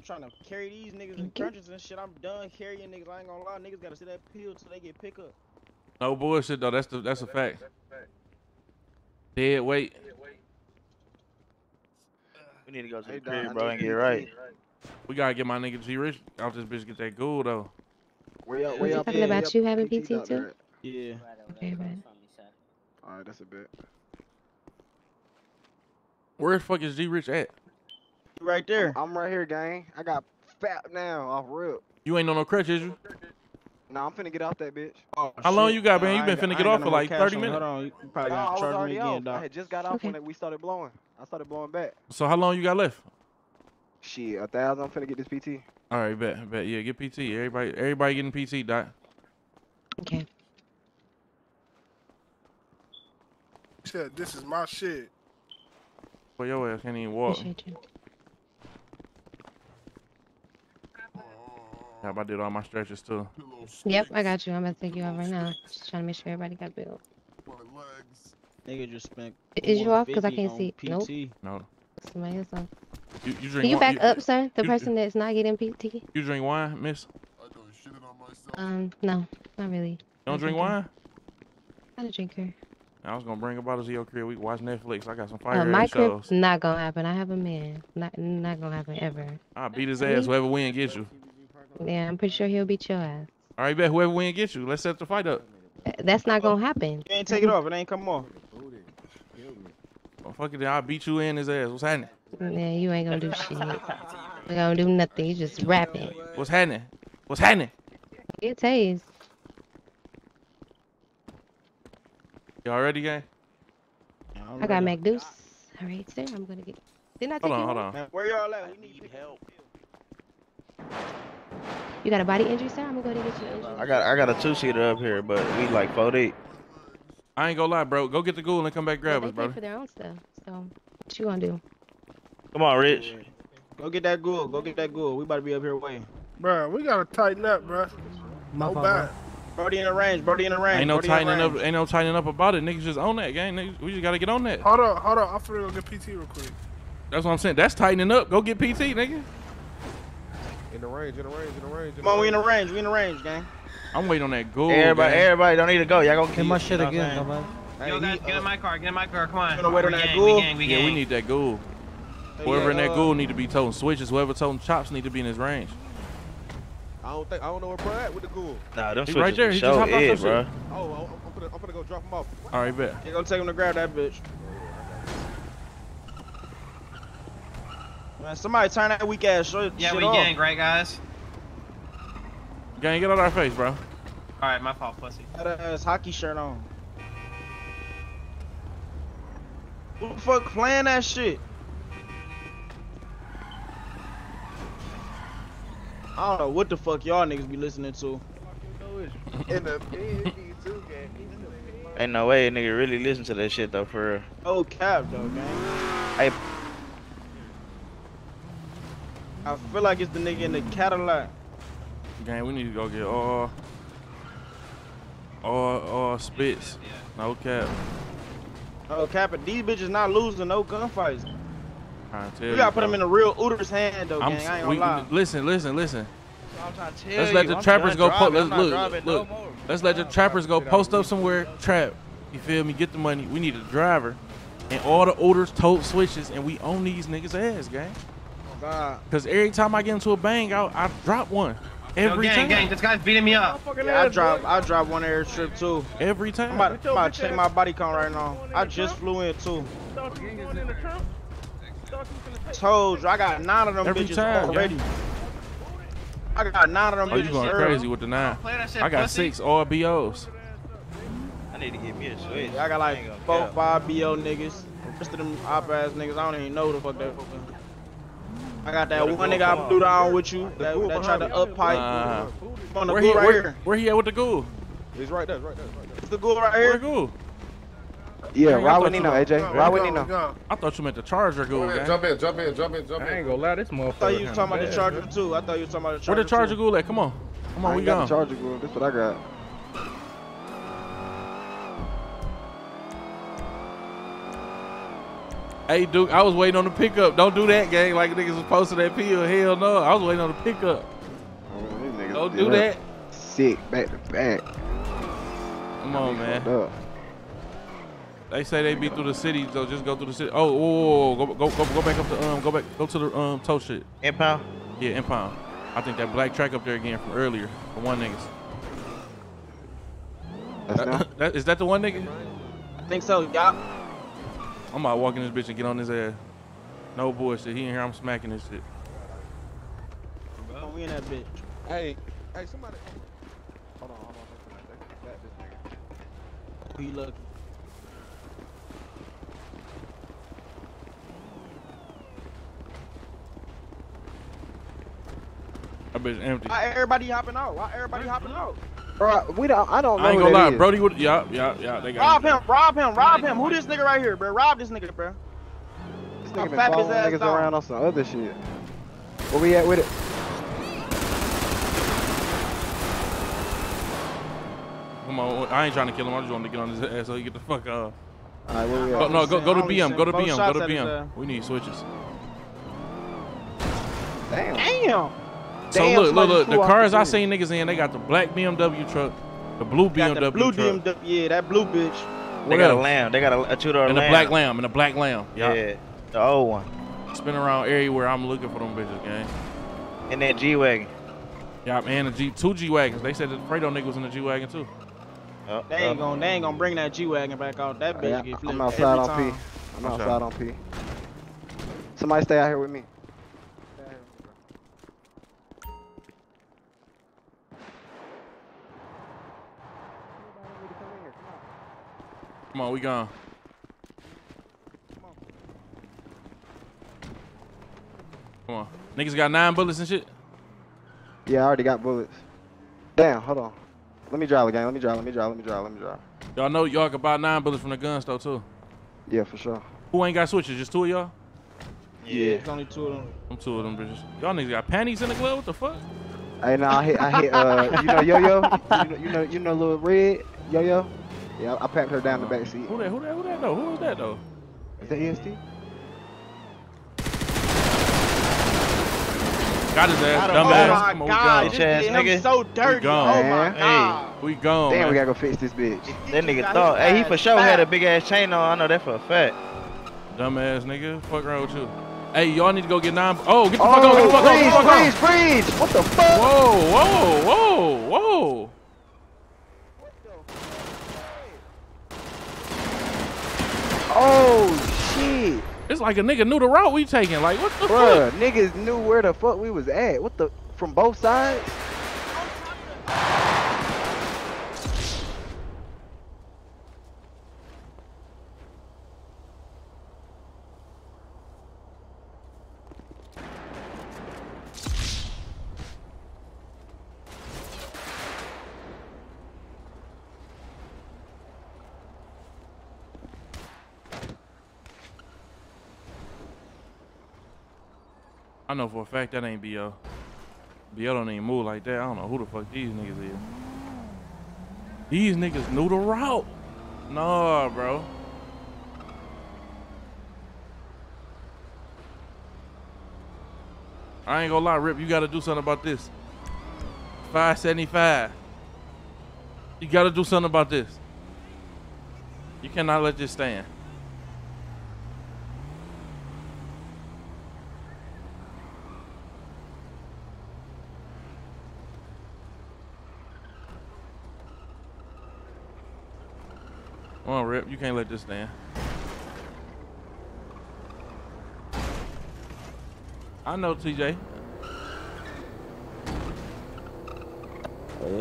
Trying to carry these niggas and crunches and shit. I'm done carrying niggas. I ain't gonna lie. Niggas gotta sit that pill till they get pick up. No bullshit though. That's the that's a fact. That's a fact. Dead weight. Dead weight. We need to go to hey, the crib, bro, and get right. We gotta get my nigga G Rich out this bitch. Get that ghoul though. Way up, way up. Talking yeah, about up, you having P T, P T too. Right. Yeah. Okay, man. All right, that's a bit. Where the fuck is G Rich at? Right there. I'm right here, gang. I got fat now off rip. You ain't on no crutch, is you? Nah, I'm finna get off that bitch. Oh, how shit. Long you got, man? You been finna get off for like thirty minutes. Hold on. You probably no, I was already off. I had just got off okay. when we started blowing. I started blowing back. So how long you got left? Shit, a thousand. I'm finna get this P T. All right, bet, bet. Yeah, get P T. Everybody, everybody getting P T, Doc. Okay. shit. This is my shit. Well, your ass can't even walk. Yep, I did all my stretches too. Yep, I got you. I'm about to take you out right now. Just trying to make sure everybody got built. Nigga just spent. Is you off? Cause I can't see. P T. Nope. No. Somebody else off. You, you drink Can you back you, up, sir? The you, person that's not getting P T. You drink wine, miss? I don't shit on myself. Um, no, not really. You don't I'm drink drinking. wine? I'm a drinker. I was gonna bring a bottle to your crib. We watch Netflix. I got some fire. Uh, my crib's not gonna happen. I have a man. Not not gonna happen ever. I beat his ass. Whoever wins gets you. Yeah, I'm pretty sure he'll beat your ass. All right, bet whoever wins gets you. Let's set the fight up. That's not gonna happen. You ain't take it off. It ain't come off. Well, fuck it. I'll beat you in his ass. What's happening? Yeah, you ain't gonna do shit. You gonna do nothing. You just rapping. What's happening? What's happening? It tastes. Y'all ready, gang? I got MacDeuce. All right, sir. I'm gonna get. Didn't I take Hold on, hold on. Man, where y'all at? We need help. You got a body injury, sir? I'm gonna go get you injured. I got, I got a two-seater up here, but we like four eight. I ain't gonna lie, bro. Go get the ghoul and come back grab yeah, us, bro. They pay for their own stuff, so what you gonna do? Come on, Rich. Go get that ghoul. Go get that ghoul. We about to be up here waiting. Bro, we gotta tighten up, bro. No bad. Brody in the range. Brody in the range. Ain't no tightening up. Ain't no tightening up about it. Niggas just on that, gang. Niggas, we just gotta get on that. Hold on, hold on. I'm finna go get P T real quick. That's what I'm saying. That's tightening up. Go get P T, nigga. In the range, in the range, in the range. Come on, we in the range, we in the range, gang. I'm waiting on that ghoul. Everybody, gang. everybody, don't need to go. Y'all gonna get my shit again, come on. Yo, guys, get in my car, get in my car, come on. Gonna wait on that ghoul. Yeah, we need that ghoul. Whoever in that ghoul need to be toting switches. Whoever toting chops need to be in his range. I don't think I don't know where Brad with the ghoul. Nah, them switches right there. He just hopped off some shit. Oh, I'm gonna, I'm gonna go drop him off. All right, bet. You're gonna take him to grab that bitch. Man, somebody turn that weak ass shit Yeah, shit we gang, right, guys? Gang, get out of our face, bro. Alright, my fault, pussy. Got a ass hockey shirt on. Who the fuck playing that shit? I don't know what the fuck y'all niggas be listening to. In the P N D two game. Ain't no way a nigga really listen to that shit, though, for real. Oh, cap, though, man. Hey. I feel like it's the nigga in the Cadillac. Gang, we need to go get all, all, all spits. No cap. No cap, and these bitches not losing no gunfights. Trying to tell you gotta you, put bro. them in the real Uter's hand though, gang. I'm, I ain't gonna we, lie. Listen, listen, listen. I'm trying to tell let's let you. the I'm trappers go post. Let's look, look. No let's let the trappers go post up somewhere. Trap. You feel me? Get the money. We need a driver, and all the Uter's tote switches, and we own these niggas' ass, gang. Cause every time I get into a bang, I, I drop one. Every Yo, gang, time. Gang, this guy's beating me up. Yeah, I drop, I drop one air trip too. Every time. I'm about, I'm about to check my body count right now. I just flew in too. Told you, I got nine of them every bitches time, already. Yeah. I got nine of them. Oh, bitches you going early. crazy with the nine? I got six all B Os. I need to get me a switch. I got like four, five B O niggas. The rest of them op ass niggas, I don't even know the fuck that. I got that one nigga I threw down with you that, that tried to up pipe. Uh, on the where, he, right where, here. where he at with the ghoul? He's right there, right there, right there. It's the ghoul right here. Ghoul? Yeah, why wouldn't he know, A J? Why wouldn't he know? I thought you meant the charger ghoul. Jump, jump in, jump in, jump in, jump in. I ain't gonna lie, this motherfucker. I thought you was talking about the charger too. I thought you was talking about the charger. Where the charger ghoul at? Come on. Come on, we got the charger ghoul. That's what I got. Hey, Duke, I was waiting on the pickup. Don't do that, gang. Like niggas was posting that pill. Hell no. I was waiting on the pickup. Oh, Don't do that. Sick back to back. Come on, man. They say they be through the city, so just go through the city. Oh, whoa, whoa, whoa. Go, go, go, go back up to um, go back, go to the um, tow shit. Impound. Yeah, impound. I think that black track up there again from earlier. The one niggas. That's uh, not that, is that the one nigga? I think so. Yeah. I'm about to walk in this bitch and get on his ass. No bullshit. He in here. I'm smacking this shit. We in that bitch. Hey, hey, somebody. Hold on, hold on. He lucky. That bitch empty. Why everybody hopping out? Why everybody hopping out? Bro, we don't. I don't know. I ain't gonna lie, is. Brody. Would, yeah, yeah, yeah. They got rob him, him, rob him, rob him. Who this nigga right here, bro? Rob this nigga, bro. This nigga been following niggas down. around on some other shit. Where we at with it? Come on, I ain't trying to kill him. I just want to get on his ass so he get the fuck off. All right, where we at? Go, no, go, go to B M. Go to B M. Go to B M. We need switches. Damn. Damn. So Damn, look, look, look, the cars the I seen niggas in, they got the black B M W truck, the blue got B M W the blue truck. B M W, yeah, that blue bitch. They what got else? a lamb. They got a, a two-door lamb. And a black lamb, and a black lamb. Yeah, yeah, the old one. Spin around area where I'm looking for them bitches, gang. And that G-Wagon. Yeah, man, the G, two G-Wagons. They said the Fredo nigga was in the G-Wagon, too. Oh, they, ain't gonna, they ain't gonna bring that G-Wagon back out. That bitch yeah, get flipped I'm outside on time. P. I'm outside sure. on P. Somebody stay out here with me. Come on, we gone. Come on. Come on. Niggas got nine bullets and shit? Yeah, I already got bullets. Damn, hold on. Let me drive again. Let me drive, let me drive, let me drive, let me drive. Y'all know y'all can buy nine bullets from the gun store, too. Yeah, for sure. Who ain't got switches? Just two of y'all? Yeah. It's only two of them. I'm two of them, bitches. Y'all niggas got panties in the glove? What the fuck? Hey, nah, I hit, I hit, uh, you know Yo-Yo? You know, you know, you know Lil Red? Yo-Yo? Yeah, I packed her down the back seat. Who that? Who that? Who that? Though? Who was that though? Is that E S T? Got his ass, dumbass. Oh my god, this nigga so dirty. Oh my god. Hey, we gone. Damn, man. We gotta go fix this bitch. That nigga thought. Hey, he for sure had a big ass chain on. I know that for a fact. Dumbass nigga, fuck around with you. Hey, y'all need to go get nine. Oh, get the fuck out! Get the fuck out! Freeze! Freeze! Freeze! What the fuck? Whoa! Whoa! Whoa! Whoa! Oh shit! It's like a nigga knew the route we taking. Like what the Bruh, fuck? Niggas knew where the fuck we was at. What the? From both sides? I know for a fact that ain't B L. B L don't even move like that. I don't know who the fuck these niggas is. These niggas knew the route. Nah, bro. I ain't gonna lie, Rip. You gotta do something about this. five seventy-five. You gotta do something about this. You cannot let this stand. Come on, Rip. You can't let this stand. I know, T J. What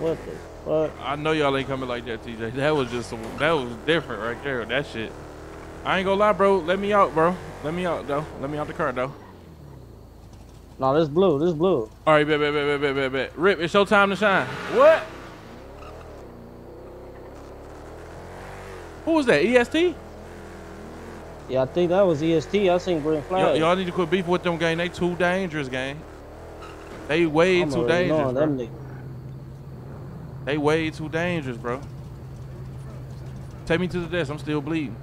the fuck? I know y'all ain't coming like that, T J. That was just some, that was different right there. That shit. I ain't gonna lie, bro. Let me out, bro. Let me out, though. Let me out the car, though. No, this blue. This blue. All right, bet, bet, bet, bet, bet, bet. Rip, it's your time to shine. What? Who was that? E S T? Yeah, I think that was E S T. I seen green flag. Y'all need to quit beef with them, gang. They too dangerous, gang. They way I'm too dangerous, bro. Them they way too dangerous, bro. Take me to the desk. I'm still bleeding.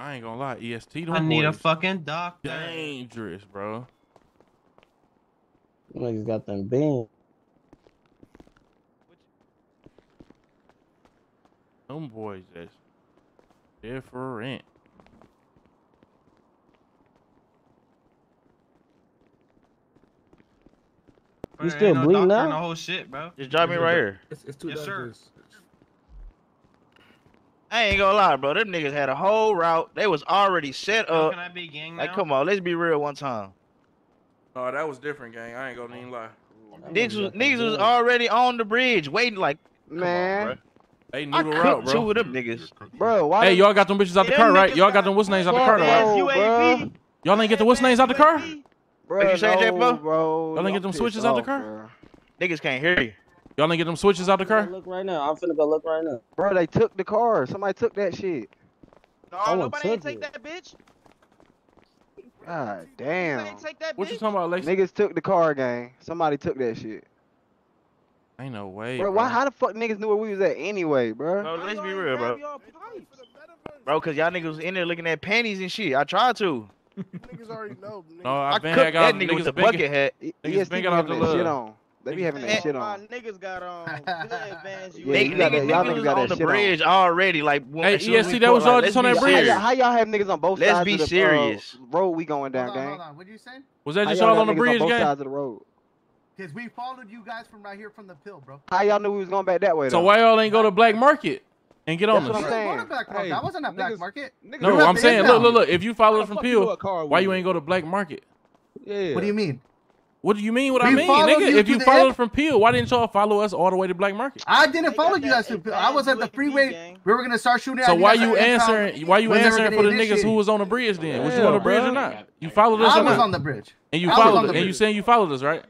I ain't gonna lie. E S T don't I need a fucking doctor. Dangerous, bro. Niggas got them beans. Them boys that's different. You still no bleeding now? The whole shit, bro. Just drive me right here. It's, it's too yes, sir. I ain't gonna lie, bro. Them niggas had a whole route. They was already set up. How can I be gang now? Like, come on, let's be real one time. Oh, that was different, gang. I ain't gonna even lie. Niggas was, niggas was already on the bridge waiting like, man. On, they knew the route, bro. Two of them niggas. Bro, why hey, y'all got them bitches out the car, right? Y'all got them what's names out the car, though, right? Y'all ain't get the what's names out the car? Bro, you say that, bro? bro Y'all ain't get them switches out the car? Bro. Niggas can't hear you. Y'all ain't get them switches out the car? Look right now. I'm finna go look right now. Bro, they took the car. Somebody took that shit. No, oh, nobody ain't take that bitch. God damn. Ain't take that what bitch? You talking about, Lacey? Niggas took the car, gang. Somebody took that shit. Ain't no way, bro. Bro. Why, how the fuck niggas knew where we was at anyway, bro? Bro, let's be real, bro. Bro, cause y'all niggas was in there looking at panties and shit. I tried to. Niggas already know. Niggas. No, I, I cooked had that nigga with the bucket hat. Niggas been got the shit on. They be having that shit on. My niggas got on. Niggas got on the bridge already. Like, hey, E S C, that was all just on that bridge. How y'all have niggas on both sides of the road? Let's be serious. Road we going down, gang. Hold on, what did you say? Was that just all on the bridge, gang? Both sides of the road. Cause we followed you guys from right here from the pill, bro. How y'all knew we was going back that way? So why y'all ain't go to Black Market? And get on this. That's what I'm saying. Hey, that wasn't a black niggas, market. Niggas, no, I'm saying, look, look, look. If you follow us from Peel, why you ain't go to Black Market? Yeah. What do you mean? What do you mean? What we I mean, nigga? If you followed us from Peel, why didn't y'all follow us all the way to Black Market? I didn't follow you guys to Peel. I was at the freeway. We were gonna start shooting. So why you answering? Why you answering for the niggas who was on the bridge then? Was you on the bridge or not? You followed us. I was on the bridge. And you followed us. And you saying you followed us, right?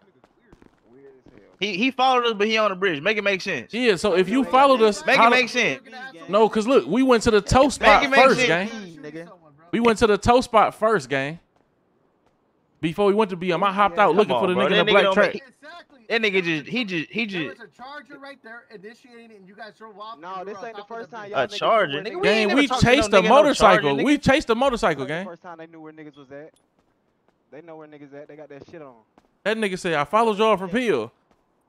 He, he followed us, but he on the bridge. Make it make sense. Yeah, so if you followed us... Make it make sense. No, because look, we went to the toe spot first, gang. We went to the toe spot first, gang. Before we went to B M, I hopped out looking for the nigga in the black track. That nigga just... He just... He just... There was a charger right there initiating it, and you guys drove off. No, this ain't the first time y'all... A charger? Gang, we chased a motorcycle. We chased a motorcycle, gang. First time they knew where niggas was at. They know where niggas at. They got that shit on. That nigga said, I followed y'all from Peel.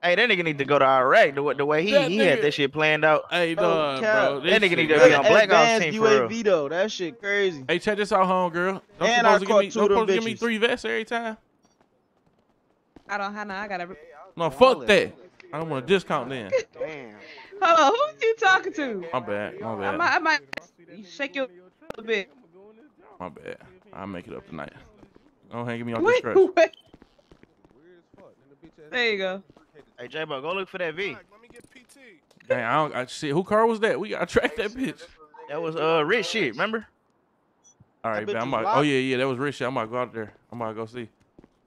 Hey, that nigga need to go to Iraq. The, the way he, he had that shit planned out. Hey, dog, bro. That nigga need to be on Black Ops team for real. Though. That shit crazy. Hey, check this out, homegirl. Don't you supposed to give me, don't supposed to give me three vests every time? I don't have none. I got every... No, fuck that. I don't want a discount then. Damn. Hold on. Who's you talking to? My bad. My bad. I might, I might you shake your a bit. My bad. I'll make it up tonight. Don't hang me off this crutch. There you go. Hey, J-Bo, go look for that V. Right, let me get P T. Dang, I don't I, shit. Who car was that? We gotta track that bitch. That was uh Rich shit, remember? All right, man. I'm about, oh yeah, yeah, that was Rich shit. I'm about to go out there. I'm about to go see.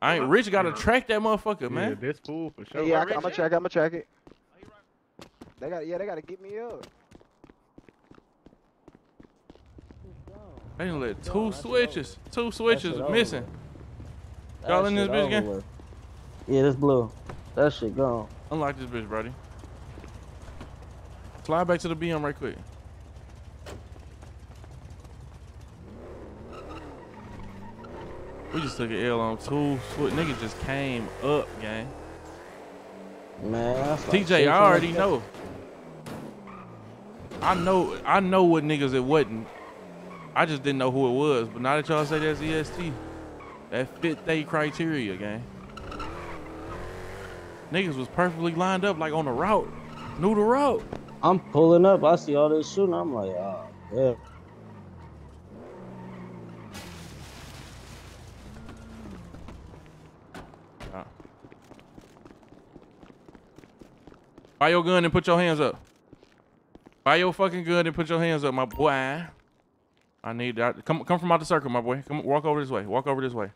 I ain't Rich. Gotta track that motherfucker, yeah, man. That's cool for sure. Yeah, I'm gonna track. I'm gonna track it. They got yeah, they gotta get me up. They didn't let two switches, two switches missing. Y'all in this bitch game? Yeah, that's blue. That shit gone. Unlock this bitch, brody. Fly back to the B M right quick. We just took an L on two foot. Nigga just came up, gang. Man, that's T J, like I already know. I know, I know what niggas it wasn't. I just didn't know who it was. But now that y'all say that's E S T, that fit they criteria, gang. Niggas was perfectly lined up, like on the route, knew the route. I'm pulling up, I see all this shooting, I'm like, oh, yeah. Nah. Buy your gun and put your hands up. Buy your fucking gun and put your hands up, my boy. I need that. Come, come from out the circle, my boy. Come, walk over this way. Walk over this way.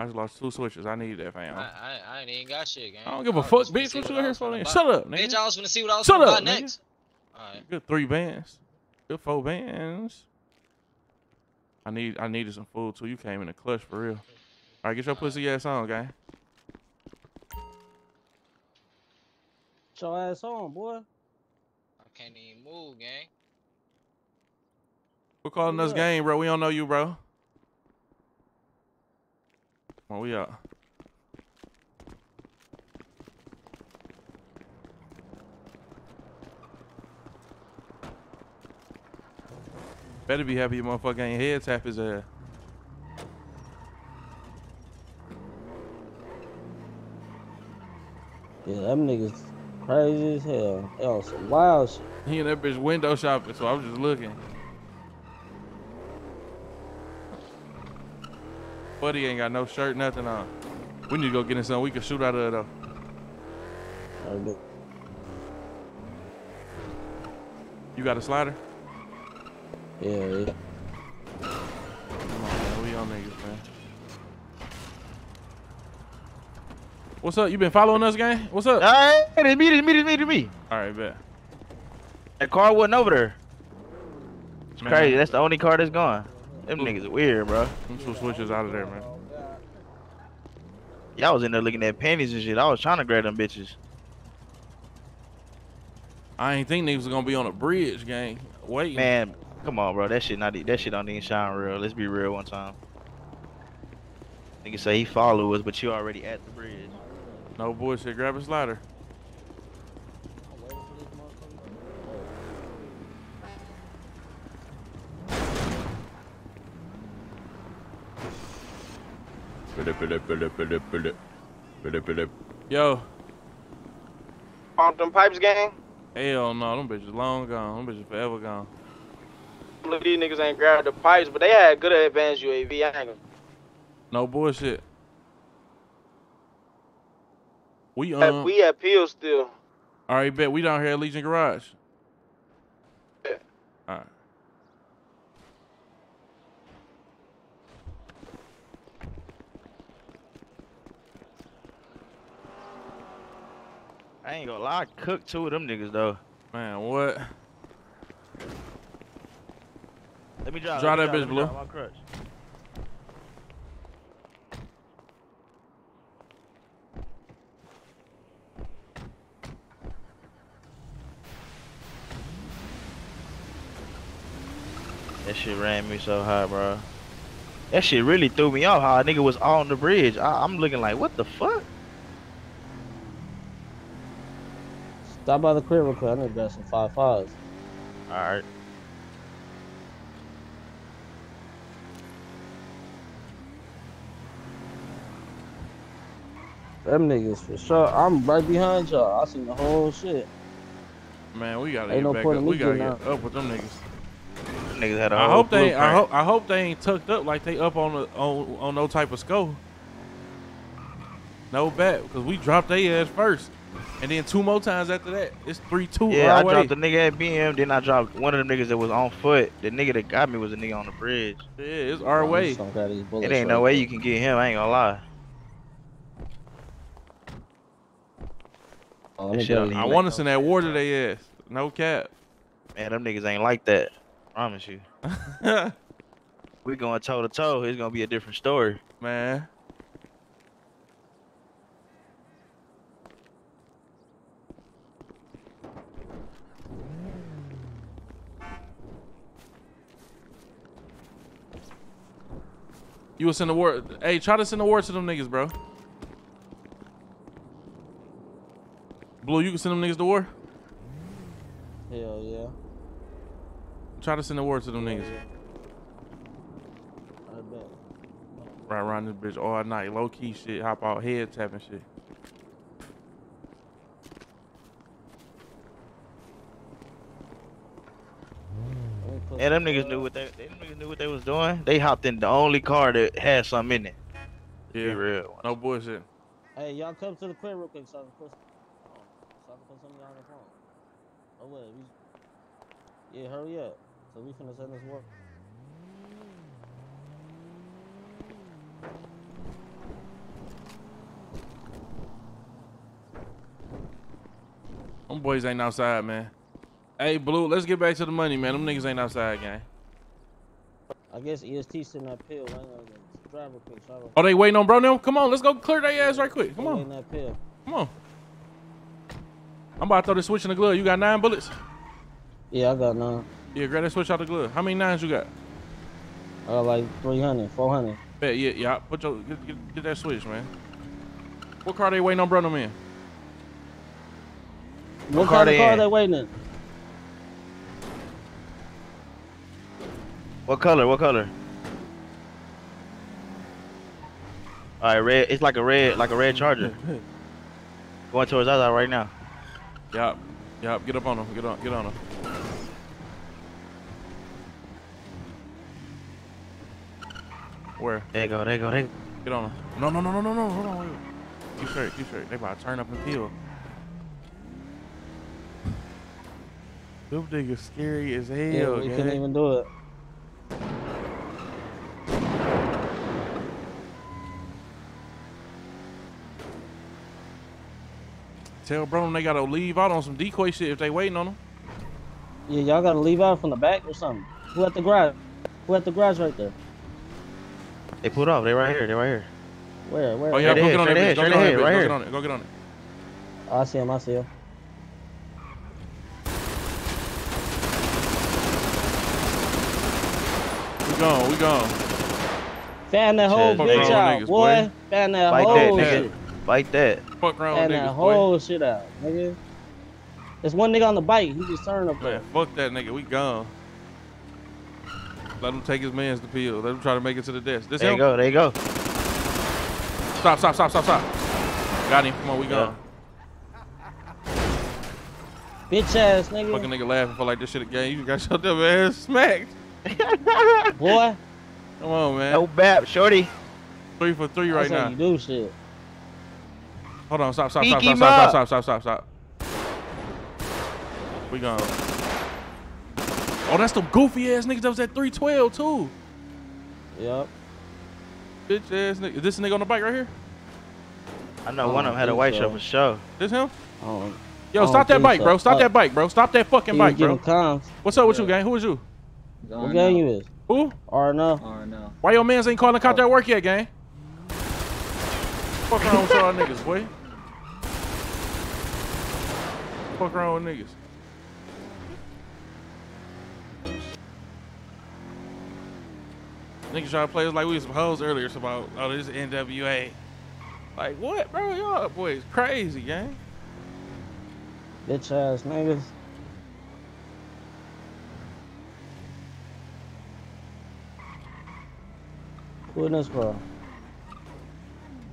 I just lost two switches. I need that, fam. I, I, I ain't even got shit, gang. I don't give a fuck, bitch. What you here for? Shut up, nigga. Bitch, I was gonna see what I was gonna buy next. All right. Good three bands. Good four bands. I need, I needed some food too. You came in a clutch for real. All right, get your pussy ass on, gang. Get your ass on, boy. I can't even move, gang. We're calling us gang, bro. We don't know you, bro. Well, we out. Better be happy your motherfucker ain't head tap his ass. Yeah, them niggas crazy as hell. That was some wild shit. He and that bitch window shopping, so I was just looking. Buddy ain't got no shirt, nothing on. We need to go get in something we can shoot out of, though. Right, you got a slider? Yeah, yeah. Come on, man. We on niggas, man. What's up? You been following us, gang? What's up? Hey, it's me, it's me, it's me, it's me. All right, bet. That car wasn't over there. It's man. Crazy. That's the only car that's gone. Them Ooh. Niggas weird, bro. Them two switches out of there, man. Y'all was in there looking at panties and shit. I was trying to grab them bitches. I ain't think niggas was gonna be on a bridge, gang. Wait. Man, come on, bro. That shit not. That shit don't even shine real. Let's be real one time. Nigga say he follow us, but you already at the bridge. No bullshit. Grab a slider. Yo. Pump them pipes, gang? Hell no. Them bitches long gone. Them bitches forever gone. Look, these niggas ain't grabbed the pipes, but they had good advanced U A V. I ain't gonna... No bullshit. We um. We at Peel still. All right, bet. We down here at Legion Garage. Yeah. All right. I ain't gonna lie, I cooked two of them niggas though. Man, what? Let me drive. Drive that bitch, Blue. That shit ran me so high, bro. That shit really threw me off. How a nigga was on the bridge. I I'm looking like, what the fuck? Stop by the crib real quick. I need to grab some five fives. All right. Them niggas for sure. I'm right behind y'all. I seen the whole shit. Man, we gotta ain't get no back point up. We gotta get now. Up with them niggas. Them niggas had a I hope they. I hope. I hope they ain't tucked up like they up on the on on no type of score. No bet, because we dropped their ass first. And then two more times after that, it's three two. Yeah, I way. Dropped the nigga at B M, then I dropped one of the niggas that was on foot. The nigga that got me was a nigga on the bridge. Yeah, it's our oh, way. It ain't right no way you can get him, I ain't gonna lie. Oh, that shit I want us in that water they ass. No cap. Man, them niggas ain't like that. Promise you. We going toe to toe, it's gonna be a different story. Man. You will send a word. Hey, try to send a word to them niggas, bro. Blue, you can send them niggas to war? Hell yeah. Try to send a word to them niggas. I bet. Right around this bitch all night. Low key shit. Hop out head tapping shit. And them niggas knew what they, them niggas knew what they was doing. They hopped in the only car that had something in it. Yeah, be real. No bullshit. Hey, y'all come to the crib real quick so I can put so I can put some of y'all on the phone. Oh wait, we, yeah, hurry up. So we finna send this work. Them boys ain't outside, man. Hey, Blue, let's get back to the money, man. Them niggas ain't outside, gang. I guess E S T sitting that pill. Drive real quick. Drive real quick. Oh, they waiting on bro now? Come on, let's go clear their ass right quick. Come on. That pill. Come on. I'm about to throw this switch in the glove. You got nine bullets? Yeah, I got nine. Yeah, grab that switch out the glove. How many nines you got? I got like three hundred, four hundred. Bet, yeah, yeah. Put your, get, get, get that switch, man. What car they waiting on bro now, man? What, what car, they, car they waiting in? What color? What color? All right, red. It's like a red, like a red Charger. Going towards us right now. Yup, yup. Get up on him. Get on. Get on him. Where? There you go. There you go. There you go. Get on him. No, no, no, no, no, no. Hold on. Wait. Keep straight. Keep straight. They about to turn up and peel. Them niggas scary as hell. Yeah, we couldn't even do it. tell Bronum they gotta leave out on some decoy shit if they waiting on them. Yeah, y'all gotta leave out from the back or something. Who at the garage? Who at the garage right there? They pulled off. They right here. They right here. Where? Where? Oh yeah, go get on it. Go get on it. Go get on it. Go get on it. I see him. I see him. We gone. We gone. Found that whole bitch out, boy. Found that whole shit. Bike that. Fuck around, nigga. Found that whole shit out, nigga. There's one nigga on the bike. He just turned up there. Man, fuck that nigga. We gone. Let him take his man's to peel. Let him try to make it to the desk. This there him? you go. There you go. Stop, stop, stop, stop, stop. Got him. Come on, we gone. Yeah. Bitch ass nigga. Fucking nigga laughing for like this shit again. You got shut up, man. Smacked. Boy. Come on, man. No bap, shorty. Three for three right now. That's how you do shit. Hold on. Stop, stop, stop, stop, stop, stop, stop, stop, stop. We gone. Oh, that's the goofy ass niggas that was at three twelve too. Yep. Bitch ass nigga. Is this nigga on the bike right here? I know I one of them had a white so. shirt for sure. This him? Oh. Yo, stop that bike, so. bro. Stop uh, that bike, bro. Stop that fucking bike, bro. What's up with yeah. you, gang? Who is you? What, what gang you is? Who? Arno. Arno. Why your mans ain't calling the cop that work yet, gang? Fuck around with y'all niggas, boy. Fuck around with niggas. Niggas try to play us like we was some hoes earlier. It's about, oh, this is N W A. Like, what, bro? Y'all boys crazy, gang. Bitch ass niggas. Who in this car?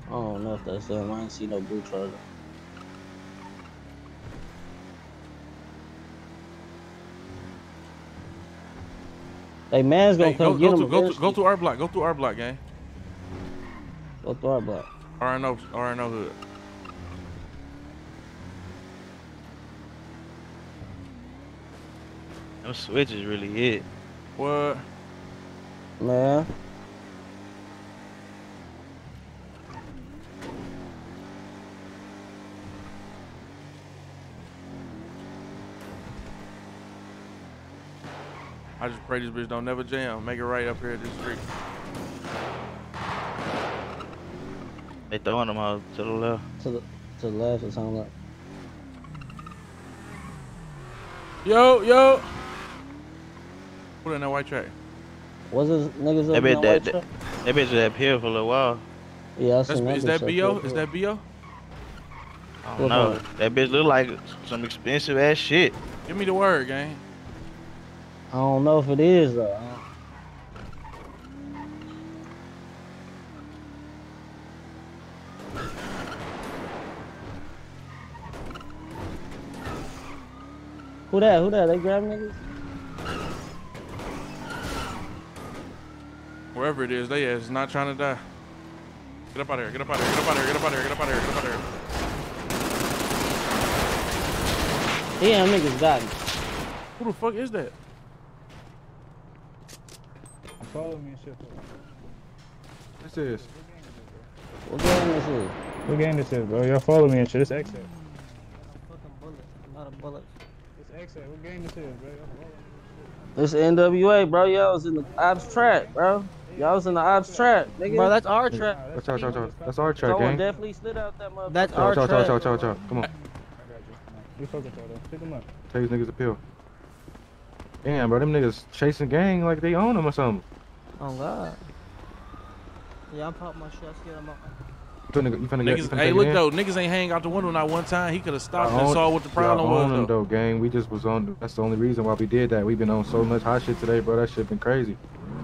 I don't know if that's him. I ain't see no blue charger. Hey, man's gonna hey, come go, get go him. To, go, to, go through our block. Go through our block, gang. Go through our block. R and O, R and O hood. No switch is really it. What? Man. I just pray this bitch don't never jam. Make it right up here at this street. They throwing them out to the left. To the, to the left, it sounds like. Yo, yo! Put in that white track. What's this niggas up in that white track? That bitch was up here for a little while. Yeah, I seen that. Is that B O? Is that B O? I don't know. That bitch look like some expensive ass shit. Give me the word, gang. I don't know if it is though. Who that? Who that? They grab niggas? Wherever it is, they is not trying to die. Get up out of here! Get up out of here! Get up out of here! Get up out of here! Get up out of here! Get up out of here! Damn, niggas got me. Who the fuck is that? Follow me and shit. What's this? What game this is? What game this is, bro? Y'all follow me and shit. It's exit. I'm out of bullets. It's exit. What game this is, bro? It's N W A, bro. Y'all was in the ops track, bro. Y'all was in the ops track, nigga. Bro, that's our track. That's our track. That's our track, gang. Definitely slid out that motherfucker. That's our track. Chow, chow, chow, chow, chow. Come on. I got you. We focus on that. Pick him up. Take these niggas a pill. Damn, bro. Them niggas chasing gang like they own them or something. Oh God. Yeah, I'm popping my shit. I scared him up. You finna, you finna niggas, get, hey, look in? though, niggas ain't hang out the window not one time. He could have stopped and saw what the problem was. Them, though, gang, we just was on. That's the only reason why we did that. We've been on so much hot shit today, bro. That shit been crazy.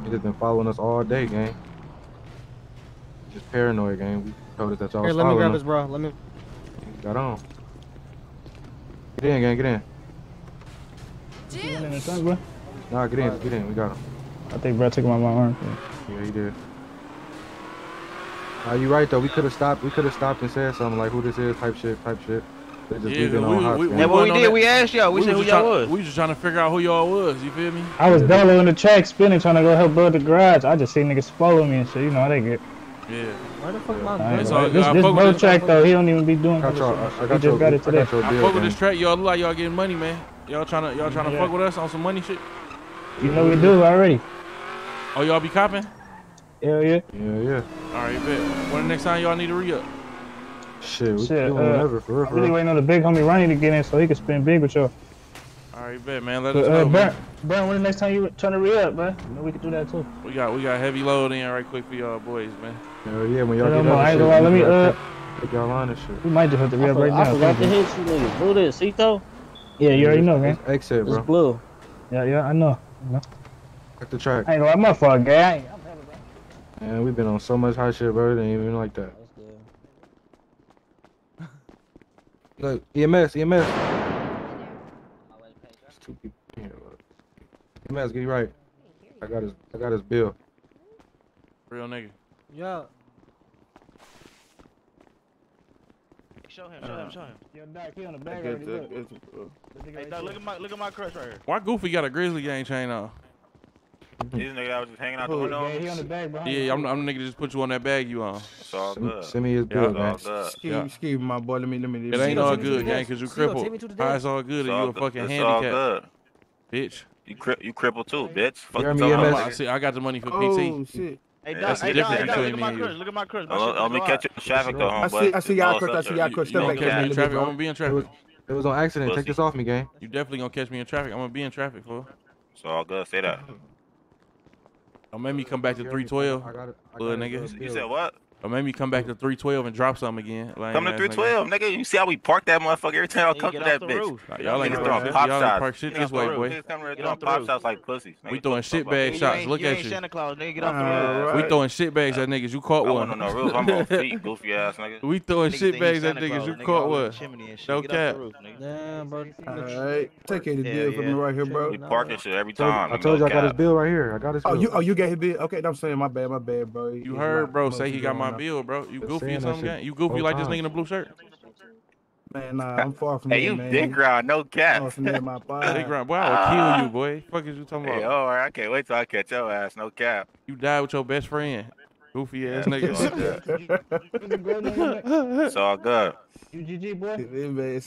It just been following us all day, gang. Just paranoid, gang. We told us that y'all. Hey, let me grab this, bro. Let me. Got on. Get in, gang. Get in. Dude. Nah, get in. Get in. We got him. I think Brad took him out of my arm. Yeah, yeah he did. Nah, you right though. We could have stopped. We could have stopped and said something like, "Who this is?" Type shit. Type shit. They just yeah, leaving we, on we, we, yeah, what we did, that. we asked y'all. We, we said who y'all was. We was just trying to figure out who y'all was. You feel me? I was yeah. doubling the track, spinning, trying to go help build the garage. I just see niggas follow me and shit. You know how they get. Yeah. Why the fuck am I? This boat track though, he don't even be doing. I got your better today. I fuck with this track, y'all look like y'all getting money, man. Y'all trying to y'all trying to fuck with us on some money shit. You know we do already. Oh, y'all be copping? Hell yeah. Yeah, yeah. All right, bet. When the next time y'all need to re-up? Shit, we Shit, uh, whatever, for real, for real. Really waiting on the big homie Ronnie to get in so he can spin big with y'all. All right, bet, man. Let but, us know. Uh, Burn, Burn, when the next time you turn to re-up, man? You know we can do that too. We got we got heavy load in right quick for y'all boys, man. Hell yeah, when y'all get up and shit, right, let me uh, take y'all on and shit. We might just have to re-up right now. I forgot to hit you niggas. Who this? Cito? Yeah, you already know, man. It's exit, bro. It's blue. Yeah, yeah, I know. I know. Check the track. I ain't gonna my fault, gang. Man, we've been on so much hot shit, bro. It ain't even like that. Look, E M S, E M S. There's two people in here, look. E M S, get right. I got his, I got his bill. Real nigga. Yeah. Show him, show him, show him. Yo, Doc, he on the back already, look. Hey, Doc, look at my, look at my crush right here. Why Goofy got a Grizzly gang chain on? This nigga that was just hanging out the window. Yeah, he on the bag behind. Yeah, I'm, I'm the nigga that just put you on that bag you on. It's all good. Send me his bill, man. Excuse me, my boy. Let me, let me. It ain't all good, gang, cause you crippled. It's all good, and you a fucking handicap, bitch. You crippled, you crippled too, bitch. Fucking talking. See, I got the money for P T. Oh shit. Hey, that's the difference between me and you. Look at my crush. I'm gonna catch you in traffic though, homie. I see, I see y'all crush. I see y'all crush. You gonna catch me in traffic? I'm gonna be in traffic. It was on accident. Take this off me, gang. You definitely gonna catch me in traffic. I'm gonna be in traffic, fool. It's all good. Say that. Don't make me come back to three twelve, I got it. I got little nigga. You said what? Don't make me come back to three twelve and drop something again. Like, come to three twelve, nigga. nigga. You see how we park that motherfucker every time I come to that bitch. Nah, y'all ain't throwing pop shots. Y'all park shit this way, boy. Niggas come throwing pop shots like pussies. We throwing shit bag shots. Look at you. You ain't Santa Claus, nigga. Get off the roof. We throwing shit bags at niggas. You caught one. I wasn't on the roof. I'm on feet, goofy ass nigga. We throwing shit bags at niggas. You caught one. No cap. Damn, bro. All right. Take care of the deal for me right here, bro. We parking shit every time. I told you I got his bill right here. I got his bill. Oh, you got his bill? Okay, I'm saying my bad, my bad, bro. You heard, bro. Say he got my bill, bro. You goofy or something? You goofy like this nigga in the blue shirt? Man, nah, I'm far from hey, there, man. Hey, you dick grind, no cap. Dick grind, boy, I will kill you, boy. Fuck is you talking about? Hey, all right, I can't wait till I catch your ass, no cap. You die with your best friend, goofy ass nigga. It's all good. You G G, boy.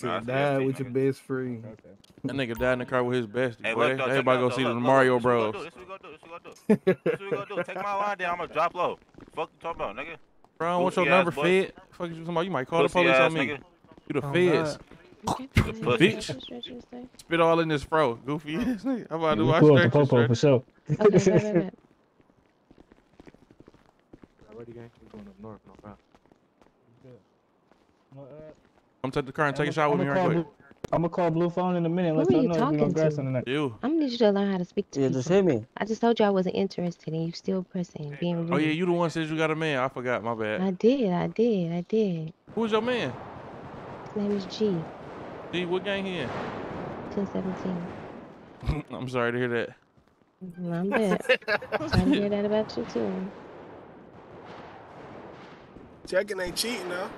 Nah, died with your best friend. Okay. That nigga died in the car with his bestie, hey, boy. Look, everybody go, go see look, the look, Mario Bros. This we gonna do, this we gonna do, this we gonna do. This we gonna do. Take my line down, I'm gonna drop low. Fuck you talking about, nigga. Bro, I don't want your number fed. Fuck you, somebody. You might call the police on me. You the oh, feds. Bitch. Spit all in this fro. Goofy ass nigga. I'm about to watch that. Popo for sure. Okay, wait, wait, wait. I'm taking the car and take a shot with me right quick. I'm gonna call Blue Phone in a minute. Let you know if we gonna grab something tonight. You. I'm gonna need you to learn how to speak to yeah, people. Just hit me. I just told you I wasn't interested, and you still pressing, being rude. Oh yeah, you the one says you got a man. I forgot. My bad. I did. I did. I did. Who's your man? His name is G. G, what gang he in? ten seventeen. I'm sorry to hear that. No, I'm bad. I hear that about you too. Checking ain't cheating now.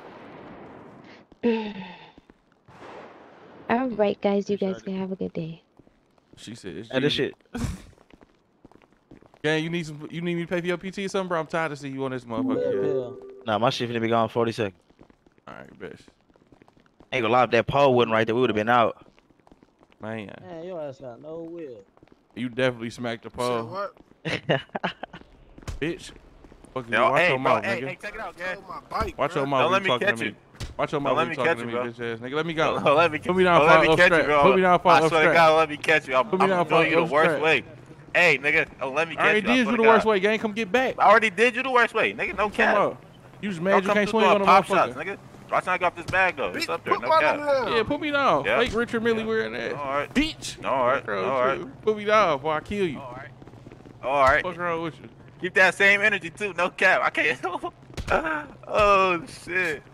All right, guys, you guys can have a good day. She said it's G. Hey, this shit. Gang, you need some. You need me to pay for your P T or something, bro? I'm tired of seeing you on this motherfucker. Yeah, yeah. Nah, my shit finna be gone in forty seconds. All right, bitch. Ain't gonna lie, if that pole wasn't right there, we would've been out. Man. Man, your ass got no will. You definitely smacked the pole. What? Bitch. Fucking yo, watch hey, your mouth, hey, nigga. Hey, check it out, guys. Watch your mouth. Don't let me catch you. Watch your mouth. Let me catch you, bro. Nigga, let me go. No, let me catch you. Put me down for a strap. Put me down for a strap. I swear to God, let me catch you. I'm doing you the worst way. Hey, nigga, let me catch you. I already did you the worst way, gang. Come get back. I already did you the worst way, nigga. No cap. You just mad you can't swing on the motherfucker, nigga. Watch how I got this bag though. It's up there. No cap. Yeah, put me down. Yeah. Like Richard Millie yeah. wearing that. All right. Bitch. All right. Bro, all right. Put me down before I kill you. All right. All right. What's wrong with you? Keep that same energy too. No cap. I can't. Oh shit.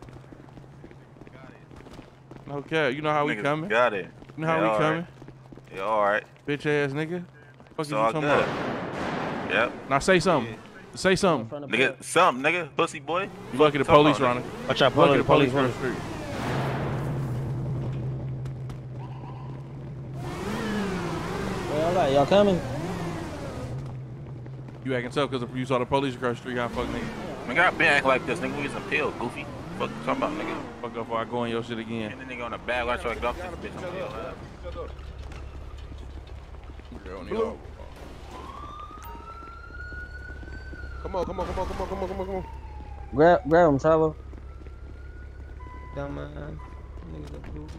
No cap. You know how niggas we coming? Got it. You know how yeah, we all coming? Right. Yeah. All right. Bitch ass nigga. Fuck you talking about? Yep. Now say something. Yeah. Say something, nigga. Something, nigga. Pussy boy. You lucky the police running. Watch out, lucky the police run the street. Well, all right, y'all coming? You acting tough because you saw the police across the street. How fuck nigga? Nigga, I been act like this. Nigga, we some pill, goofy. Fuck you talking about, nigga. Fuck up or I go on your shit again. And the nigga on the bag, I try to dump this bitch. I'm gonna laugh. Come on, come on, come on, come on, come on, come on, come on. Grab, grab him, Salo. Dumbass. Niggas are goofy.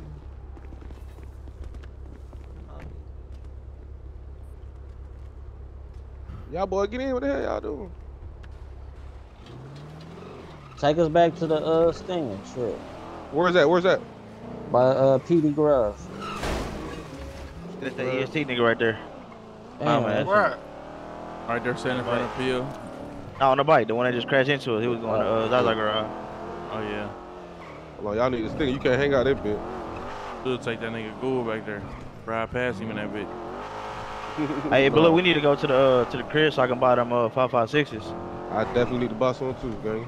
Y'all boy, get in. What the hell y'all doing? Take us back to the uh sting. Sure. Where's that? Where's that? By uh P D Grove. That's the E S T nigga right there. Damn, oh, man. Right. Right there, standing in front of the field. Not on the bike. The one that just crashed into us. He was going to uh Zaza Garage. Oh yeah. Well, y'all need to sting. You can't hang out that bit. Still take that nigga Gould back there. Ride past him in that bit. Hey, but look, we need to go to the uh, to the crib so I can buy them uh five five sixes. I definitely need to buy some too, gang.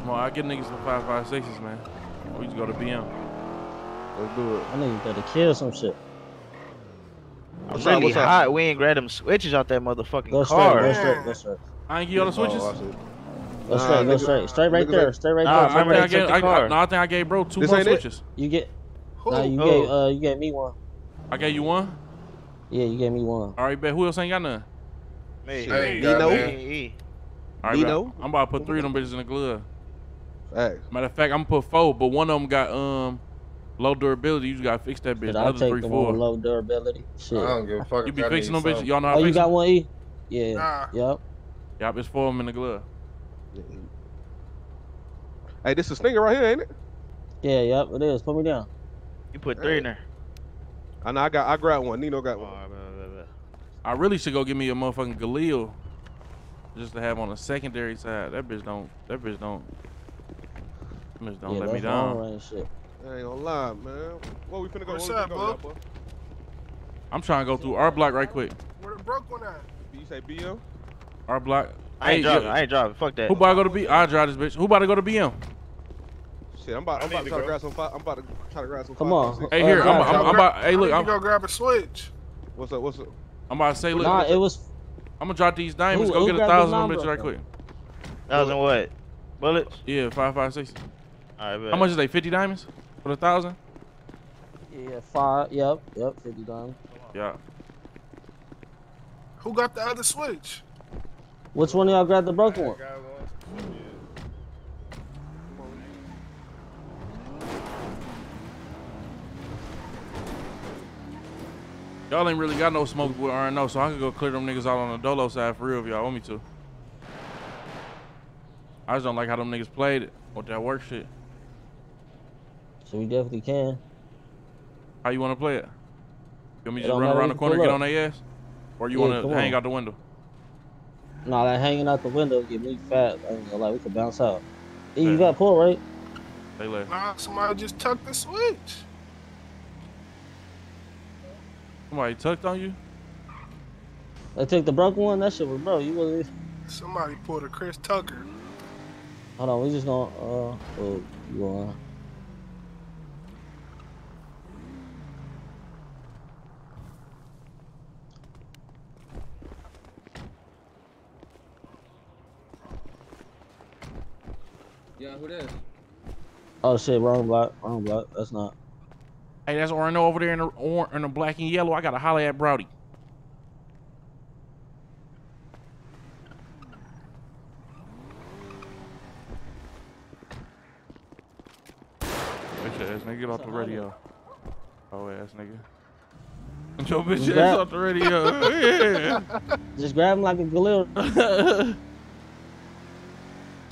Come on, I get niggas some five five sixes, man. We just go to B M. Let's do it. I need to kill some shit. I'm what's really up, hot. Up? We ain't grab them switches out that motherfucking go car. That's right. That's right. I ain't get all the switches. That's right. That's right. Straight right there. Straight right nah, there. I, I, I, gave, the I, I, no, I think I gave bro two this more switches. It? You get? Who? Nah, you oh. gave uh you gave me one. I gave you one. Yeah, you gave me one. All right, bet. Who else ain't got none? Me. Hey, you know. Man. All right, you know? I'm about to put three of them bitches in the glove. Facts. Matter of fact, I'm gonna put four, but one of them got um low durability. You just gotta fix that bitch. Shit, the other three, four. Low durability. Shit. I don't give a fuck. You be fixing them bitches. Y'all know how to fix them. Oh, you got one E? Yeah. Nah. Yep. Yep. It's four of them in the glove. Hey, this is a stinger right here, ain't it? Yeah. Yep. It is. Put me down. You put three hey. in there. I know I got I grabbed one. Nino got one. Oh, blah, blah, blah. I really should go give me a motherfucking Galil, just to have on the secondary side. That bitch don't. That bitch don't. That bitch don't yeah, let me down. Shit. I ain't gonna lie, man. Well, we finna go. What's up, bro? Go, I'm trying to go through our block right quick. Where the broke one at? You say B M? Our block. I ain't hey, driving. I ain't driving. Fuck that. Who about to go to B? I drive this bitch. Who about to go to B M? Shit, I'm about, I'm about to try to grab some five, I'm about to try to grab some Come five, on. Six. Hey, here, uh, I'm, I'm, I'm, I'm about, hey, look, I'm gonna grab a switch. What's up, what's up? I'm about to say, look, nah, it was, I'm gonna drop these diamonds, who, go who get a thousand on bitch right quick. Thousand what? Bullets? Yeah, five, five, six. All right, how much is they, fifty diamonds for the thousand? Yeah, five, yep, yep, fifty diamonds. Yeah. Who got the other switch? Which one of y'all grabbed the broken one? Y'all ain't really got no smoke with R and O, so I can go clear them niggas out on the dolo side for real if y'all want me to. I just don't like how them niggas played it with that work shit. So we definitely can. How you want to play it? You want me to just run around the corner, get on their ass? Or you yeah, want to hang on. out the window? Nah, that hanging out the window get me fat. Like, we could bounce out. Hey, you got pull, right? They left. Nah, somebody just tucked the switch. Somebody tucked on you? They took the broken one? That shit was bro. You wasn't even... Somebody pulled a Chris Tucker. Hold on, we just gonna, uh, oh, you going. Yeah, who that? Oh shit, wrong block, wrong block. That's not. Hey, that's R and O over there in the, or, in the black and yellow. I gotta holler at Brody. Bitch ass nigga, get off the radio. Oh, ass nigga. Yo, bitch ass grab off the radio. Yeah. Just grab him like a Galil.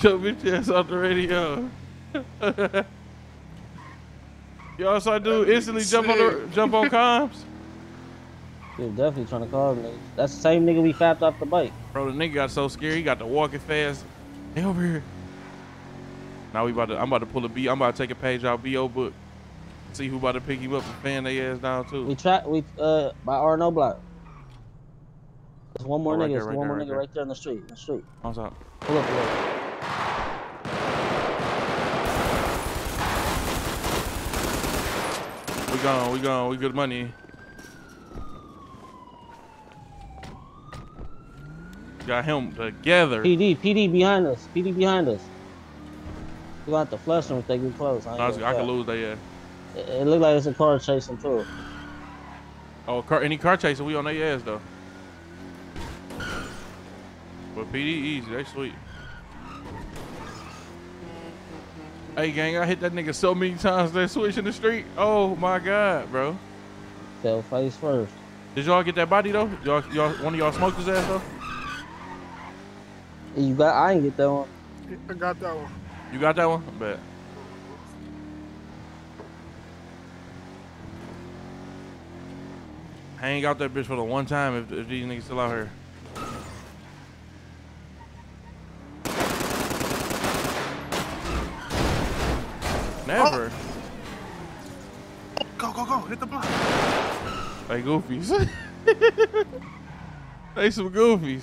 Yo, bitch ass off the radio. Y'all saw dude instantly jump on the, jump on comms. He was definitely trying to call me. That's the same nigga we fapped off the bike. Bro, the nigga got so scared he got to walking fast. They over here. Now we about to. I'm about to pull a B. I'm about to take a page out B O book. See who about to pick him up and fan their ass down too. We try. We uh by R and O block. There's one more oh, right nigga. There, right one there, more right nigga there. right there in the street. In the street. What's up? Pull up. Pull up. We gone, we gone, we good money. Got him together. P D, P D behind us. P D behind us. We're going to have to flush them if they get close. I, I, I could lose their ass. It, it looked like it's a car chasing too. Oh, car, any car chasing, we on their ass though. But P D easy, they sweet. Hey gang, I hit that nigga so many times that switch in the street. Oh my god, bro. Fell face first. Did y'all get that body though? Y'all, y'all, one of y'all smoked his ass though? You got? I didn't get that one. I got that one. You got that one? I bet. I ain't got that bitch for the one time if, if these niggas still out here. Never. Oh. Go, go, go. Hit the block. They goofies. They some goofies.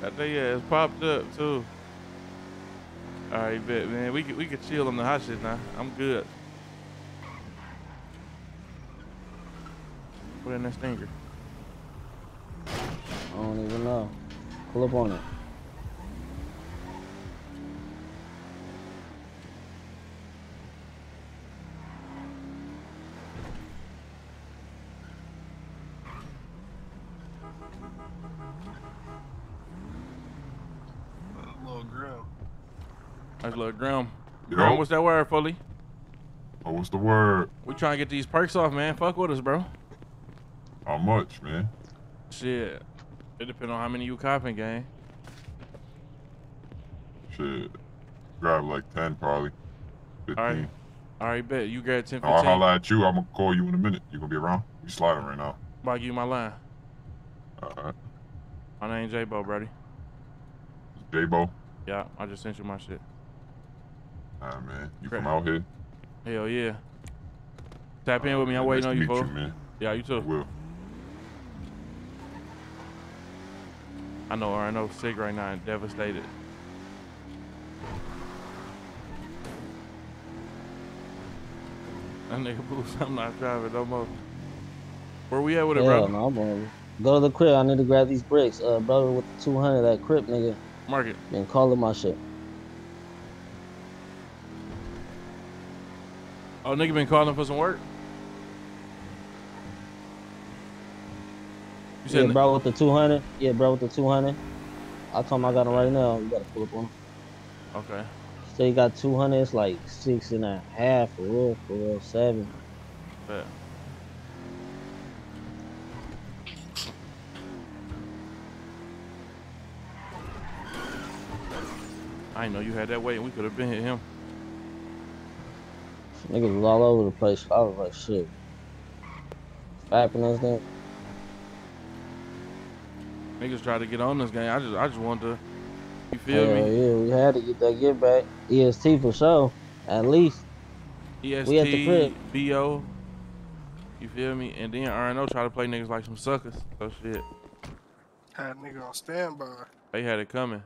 I think yeah, it's popped up too. All right, bet man. We could we could chill on the hot shit now. I'm good. Put in that stinger. I don't even know. Pull up on it. That's a little Grim. Grim, what's that word, Foley? Oh, what's the word? We trying to get these perks off, man. Fuck with us, bro. How much, man? Shit. It depends on how many you copping, gang. Shit. Grab like ten, probably. fifteen. All right. All right, bet. You grab ten, fifteen. I'll holler at you. I'm going to call you in a minute. You going to be around? You sliding right now. I'll give you my line. All right. My name's J-Bo, brody. J-Bo? Yeah, I just sent you my shit. Alright, man. You Crap. From out here? Hell yeah. Tap in uh, with me. I'm waiting nice on you, folks. Man. Yeah, you too. I will. I know R N O sick right now and devastated. That nigga blew something. I'm not driving no more. Where we at with it, yeah, bro? No, bro? Go to the crib. I need to grab these bricks. Uh, brother with the two hundred, that crib nigga. Mark it. And call it my shit. Oh, nigga been calling for some work? You said yeah, bro with the two hundred. Yeah, bro with the two hundred. I told him I got him right now. You got to pull up on him. Okay. So you got two hundred. It's like six and a half, for real, for real, seven. Yeah. I didn't know you had that weight. We could have been hit him. Niggas was all over the place. I was like, shit. Fapping us then. Niggas tried to get on this game. I just, I just wanted to. You feel Hell me? Yeah, we had to get that get back. E S T for sure. At least. E S T, we at the crib. B O. You feel me? And then R N O tried to play niggas like some suckers. So shit. Had nigga on standby. They had it coming.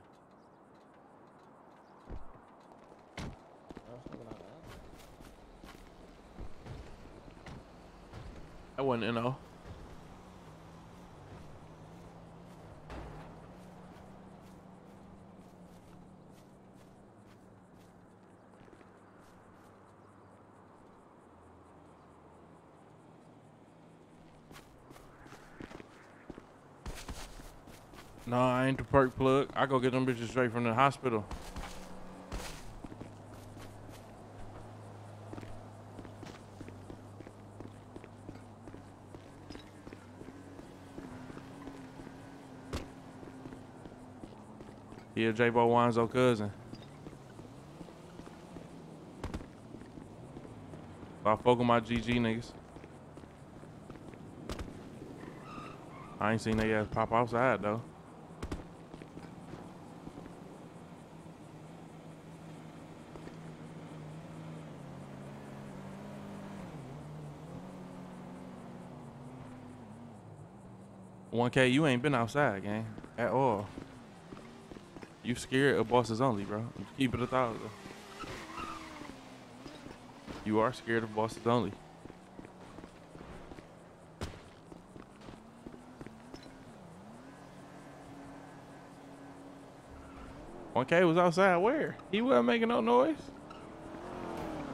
That wasn't N O. No, I ain't the perk plug. I go get them bitches straight from the hospital. Yeah, J-Bo Wanzo cousin. I fuck with my G G niggas. I ain't seen they ass pop outside though. one K, you ain't been outside, gang, at all. You scared of bosses only, bro. Keep it a thousand. You are scared of bosses only. one K was outside where? He wasn't making no noise.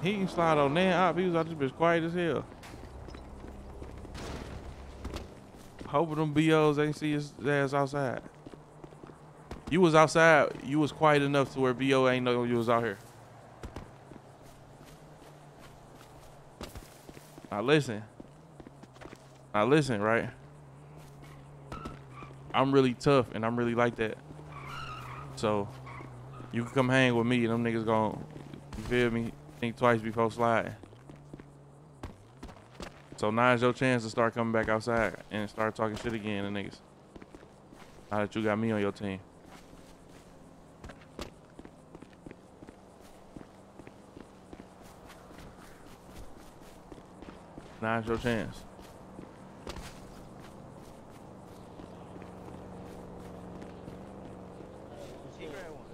He can slide on that up. He was out this bitch quiet as hell. Hoping them B Os ain't see his ass outside. You was outside. You was quiet enough to where B O ain't know you was out here. Now listen. Now listen, right? I'm really tough and I'm really like that. So you can come hang with me and them niggas gonna, you feel me, think twice before sliding. So now is your chance to start coming back outside and start talking shit again to niggas. Now that you got me on your team. Now's your chance.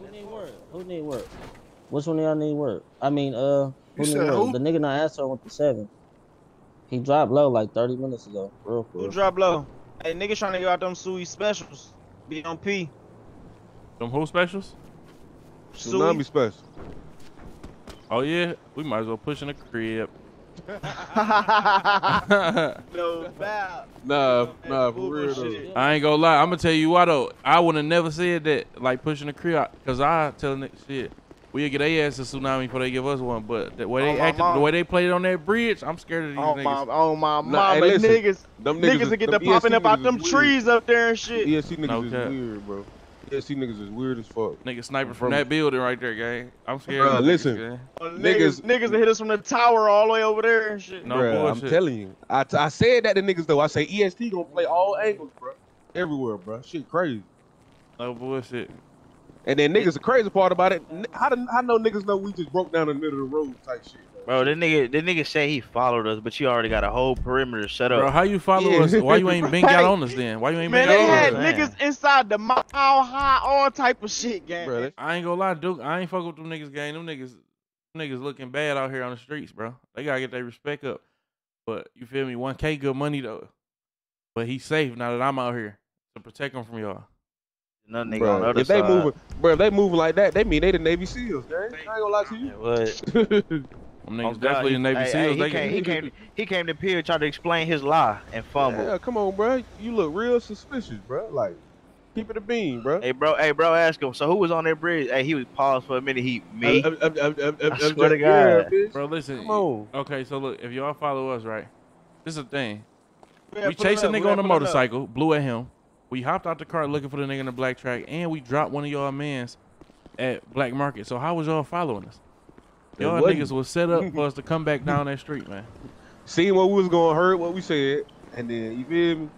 Who need work? Who need work? Which one of y'all need work? I mean, uh, who you need work? Who? The nigga not answering with the seven. He dropped low like thirty minutes ago. Real quick. Who dropped low? Hey, niggas trying to get out them Sui specials. B M P. Them who specials? Sui. Tsunami specials. Oh yeah, we might as well push in the crib. No bad. Nah, nah, for real though. I ain't gonna lie. I'm gonna tell you why though. I would have never said that, like pushing the crib, cause I tell them shit. We'll get their ass a tsunami before they give us one. But the way they acted, the way they played on that bridge, I'm scared of these oh, niggas. My, oh my mama, nah, hey, listen, niggas, them niggas, niggas that get to popping up out them weird. trees up there and shit. Yeah, see niggas no is cap. weird, bro. E S C niggas is weird as fuck. Niggas sniping from that building right there, gang. I'm scared. Bruh, listen. Niggas, oh, niggas, niggas that hit us from the tower all the way over there and shit. No bruh, bullshit. I'm telling you. I, t I said that to niggas, though. I say E S T gonna play all angles, bro. Everywhere, bro. Shit crazy. No bullshit. And then niggas, the crazy part about it, how do I know niggas know we just broke down in the middle of the road type shit? Bro, this nigga, this nigga say he followed us, but you already got a whole perimeter set up. Bro, how you follow yeah. us? Why you ain't been got on us then? Why you ain't been got on us? Man, they had niggas inside the mile high, all type of shit, gang. Bro, I ain't gonna lie, Duke. I ain't fuck with them niggas, gang. Them niggas, them niggas looking bad out here on the streets, bro. They gotta get their respect up. But you feel me? one K good money though. But he's safe now that I'm out here to protect him from y'all. Another nigga bro, on the other if side. They moving, bro, if they moving like that, they mean they the Navy SEALs, gang. I ain't gonna lie to you. Yeah, what? Them niggas oh, definitely he, the Navy hey, SEALs. Hey, he, came, he, came, he came to Pierre trying to explain his lie and fumble. Yeah, come on, bro. You look real suspicious, bro. Like, keep it a bean, bro. Hey, bro. Hey, bro. Ask him. So who was on that bridge? Hey, he was paused for a minute. He me. I, I, I, I, I, I swear to God, yeah, bro. Listen. Come on. Okay, so look, if y'all follow us, right? This is the thing. Yeah, we chased a nigga on a motorcycle, blew at him. We hopped out the car looking for the nigga in the black track, and we dropped one of y'all mans at Black Market. So how was y'all following us? Y'all niggas was set up for us to come back down that street, man. Seeing what we was going to heard what we said, and then, you feel me?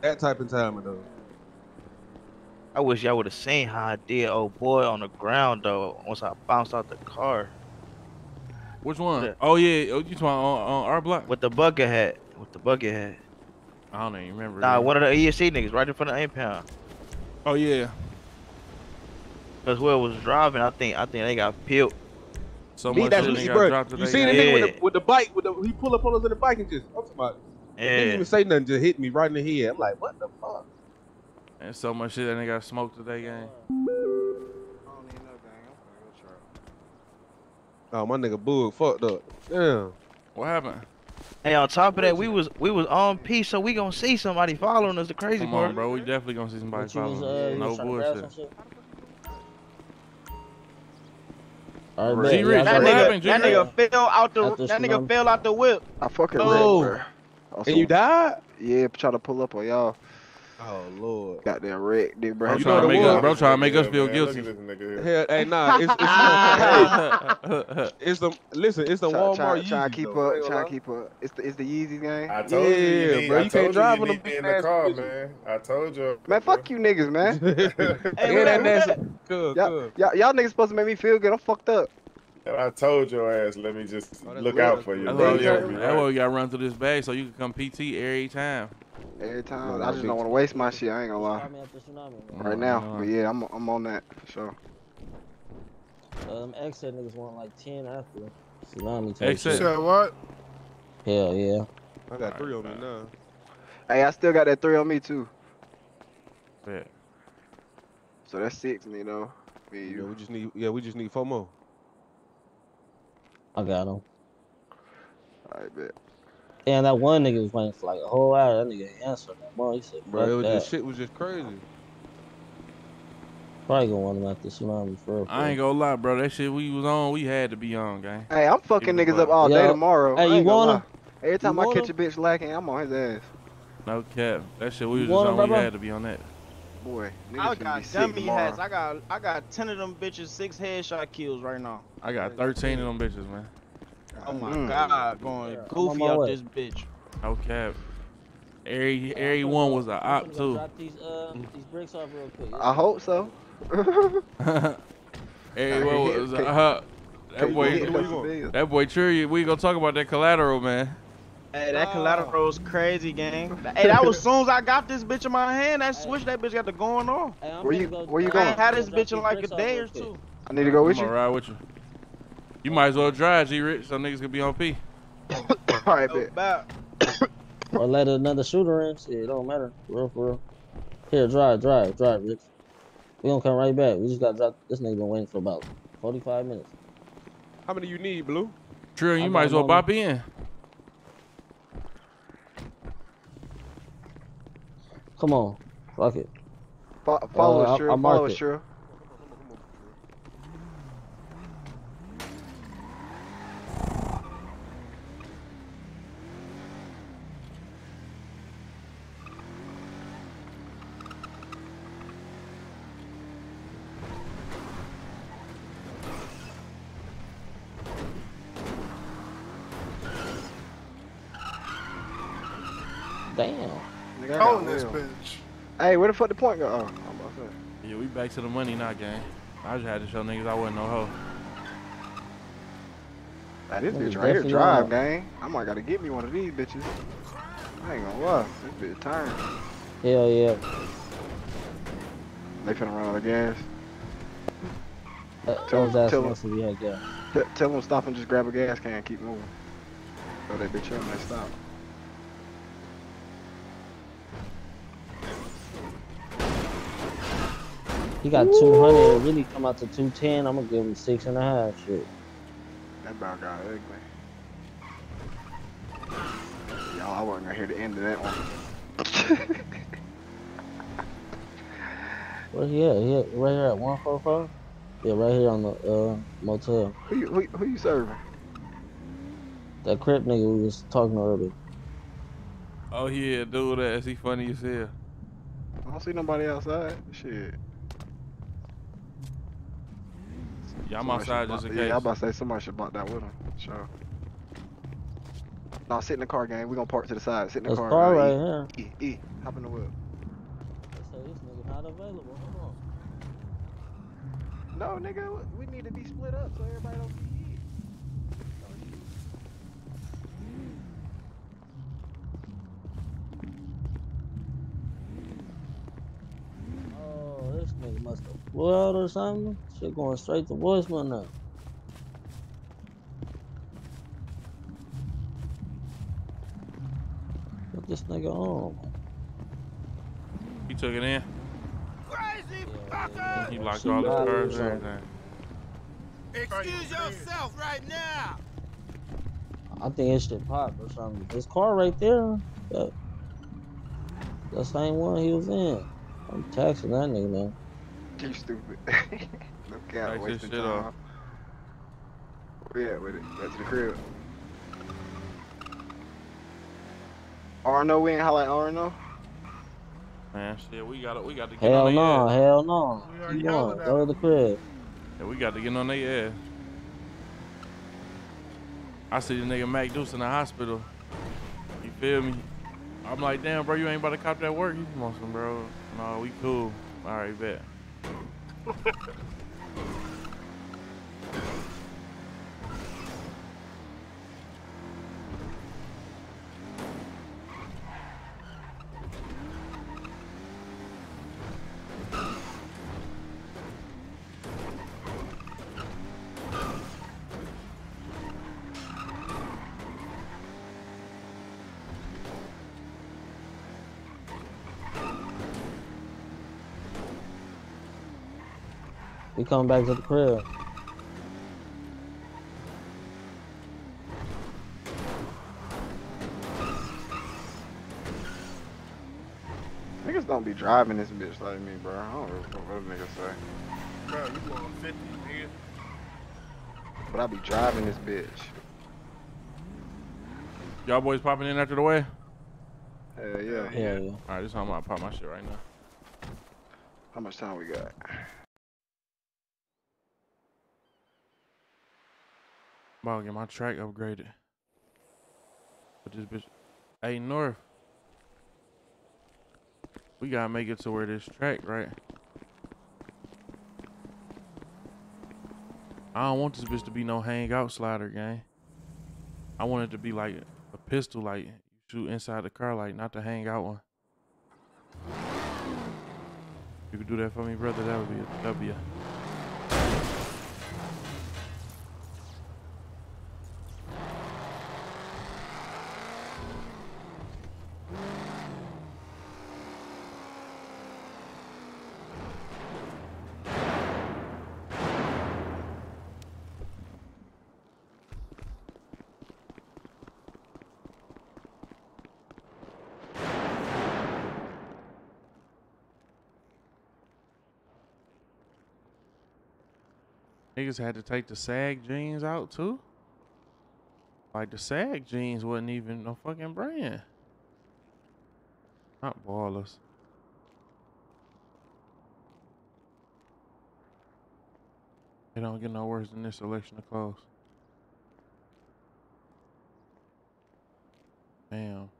That type of time, though. I wish y'all would have seen how I did, old boy, on the ground, though, once I bounced out the car. Which one? The, oh, yeah. Oh, you talking on, on our block? With the bucket hat. With the bucket hat. I don't even remember. Nah, one of the E S C niggas right in front of the impound. Oh, yeah. Because whoever was driving, I think, I think they got peeled. So me, much that's what he bro. You seen the nigga yeah. with, the, with the bike? With the, he pull up on us in the bike and just I'm about yeah. didn't even say nothing, just hit me right in the head. I'm like, what the fuck? And so much shit that nigga got smoked today, gang. Oh, my nigga Bug fucked up. Damn. What happened? Hey, on top of that, we was we was on peace, so we gonna see somebody following us. The crazy Come on, part, bro. We definitely gonna see somebody following us. No bullshit. All right, man. That, nigga, that nigga fell out the that nigga tsunami. fell out the whip. I fucking oh. ran, bro. Also, and you died? Yeah, try to pull up on y'all. Oh lord. Goddamn wreck, dude, bro. I'm trying to make us, bro, trying to make yeah, us feel man. guilty. Hell, hey, nah, it's it's, hey, it's the listen, it's the try, Walmart. Try, Yeezy, try to keep up, try, try to keep up. It's the it's the Yeezy game. I told yeah, you, you need, bro. You can't drive you them in the car, bitches. man. I told you. Man, fuck you niggas, man. Hey, that nasty. Y'all niggas supposed to make me feel good. I'm fucked up. And I told your ass, let me just oh, look weird. out for you. That's why you, you gotta run through this bag so you can come P T every time. Every time. I just don't want to waste my shit. I ain't gonna lie. Right now. But yeah, I'm I'm on that for sure. Um, X said niggas want like ten after tsunami. X said what? Hell yeah. I got three on me now. Hey, I still got that three on me too. Yeah. So that's six, you know. Feel you. Yeah, we just need. Yeah, we just need four more. I got him. I bet. Damn, that one nigga was running for like a whole hour. That nigga answered that more. He said, bro, it was that. Just, shit was just crazy. Probably gonna want him after tsunami for. I ain't gonna lie, bro. That shit we was on, we had to be on, gang. Hey, I'm fucking niggas up all day tomorrow. Hey, you want him? Every time I catch a bitch lacking, I'm on his ass. No cap. That shit we was just on, we had to be on that. Boy, I got dummy hats. I got I got ten of them bitches, six headshot kills right now. I got thirteen of them bitches, man. Oh my mm. god, going goofy yeah, out this bitch. Okay. Every every one was an op too. Drop these, uh, these bricks off real quick. I hope so. Every one was an op. That boy, that boy, True, we gonna talk about that collateral, man. Hey, that oh. collateral's crazy, gang. Hey, that was soon as I got this bitch in my hand. That switch, hey. that bitch got the going on. Hey, where you go, where you going? I had this bitch in like a day or two. I need to go with you. I'm gonna ride with you. You might as well drive, G-Rich, so niggas can be on P. Alright, bet. Or let another shooter in. Shit, it don't matter. For real, for real. Here, drive, drive, drive, Rich. We gonna come right back. We just gotta drop. This nigga been waiting for about forty-five minutes. How many you need, Blue? Trill, you might as well bop in. Come on. Fuck it. Fo follow uh, us, Trill. Follow us, Trill. Damn. Nigga, I own this bitch. Hey, where the fuck the point go? Oh, I'm about to say. Yeah, we back to the money now, gang. I just had to show niggas I wasn't no hoe. Nah, this bitch right here drive, gang. I might gotta get me one of these bitches. I ain't gonna lie. This bitch tired. Hell yeah. They finna run out of gas. Uh, tell, them, tell, them, gas. tell them stop and just grab a gas can and keep moving. Throw that bitch up and they stop. He got Ooh. two hundred, it really come out to two ten, I'm gonna give him six and a half, shit. That bar got ugly. Y'all, I wasn't gonna hear the end of that one. Where he at? He at, right here at one forty-five? Yeah, right here on the uh, motel. Who you, who, who you serving? That crip nigga we was talking to earlier. Oh yeah, dude, that's he funny as hell. I don't see nobody outside, shit. Yeah, I'm outside just in case. Yeah, I'm about to say somebody should block that with him. Sure. No, sit in the car, gang. We're going to park to the side. Sit in the There's car. car right e, here. E, e, hop in the wheel. So this nigga not available. Hold on. No, nigga. We need to be split up so everybody don't be hit. Oh, this nigga must have World or something? Shit going straight to voicemail now. Put this nigga on. He took it in. Crazy yeah, fucker! He locked she all his curves and everything. Excuse yourself right now! I think it should pop or something. His car right there, that, that same one he was in. I'm taxing that nigga now. You stupid. No cap, wasting time. Off. Where you at with it? Back to the crib. Arno, we ain't highlight Arno. Man, shit, we got we got to get hell on no, their ass. Hell no, hell no. Go to the crib. Yeah, we got to get on their ass. I see the nigga Mac Deuce in the hospital. You feel me? I'm like, damn, bro, you ain't about to cop that work. You come on some, bro. No, we cool. All right, bet. We come back to the crib. Niggas don't be driving this bitch like me, bro. I don't know what niggas say. Bro, you going fifty, nigga. But I be driving this bitch. Y'all boys popping in after the way? Hell yeah. Yeah. All right, this is how I'm gonna pop my shit right now. How much time we got? I'm about to get my track upgraded. But this bitch, hey North, we gotta make it to where this track, right? I don't want this bitch to be no hangout slider, gang. I want it to be like a pistol, like you shoot inside the car, like not the hangout one. You could do that for me, brother. That would be a W. Niggas had to take the sag jeans out too. Like the sag jeans wasn't even no fucking brand. Not ballers. It don't get no worse than this selection of clothes. Damn.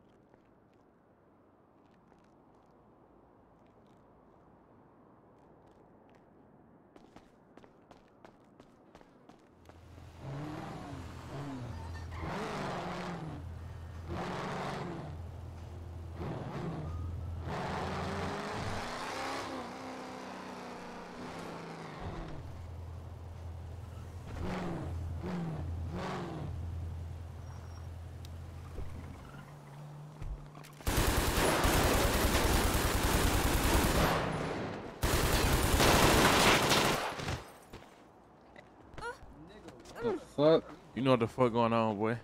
Fuck. You know what the fuck going on, boy.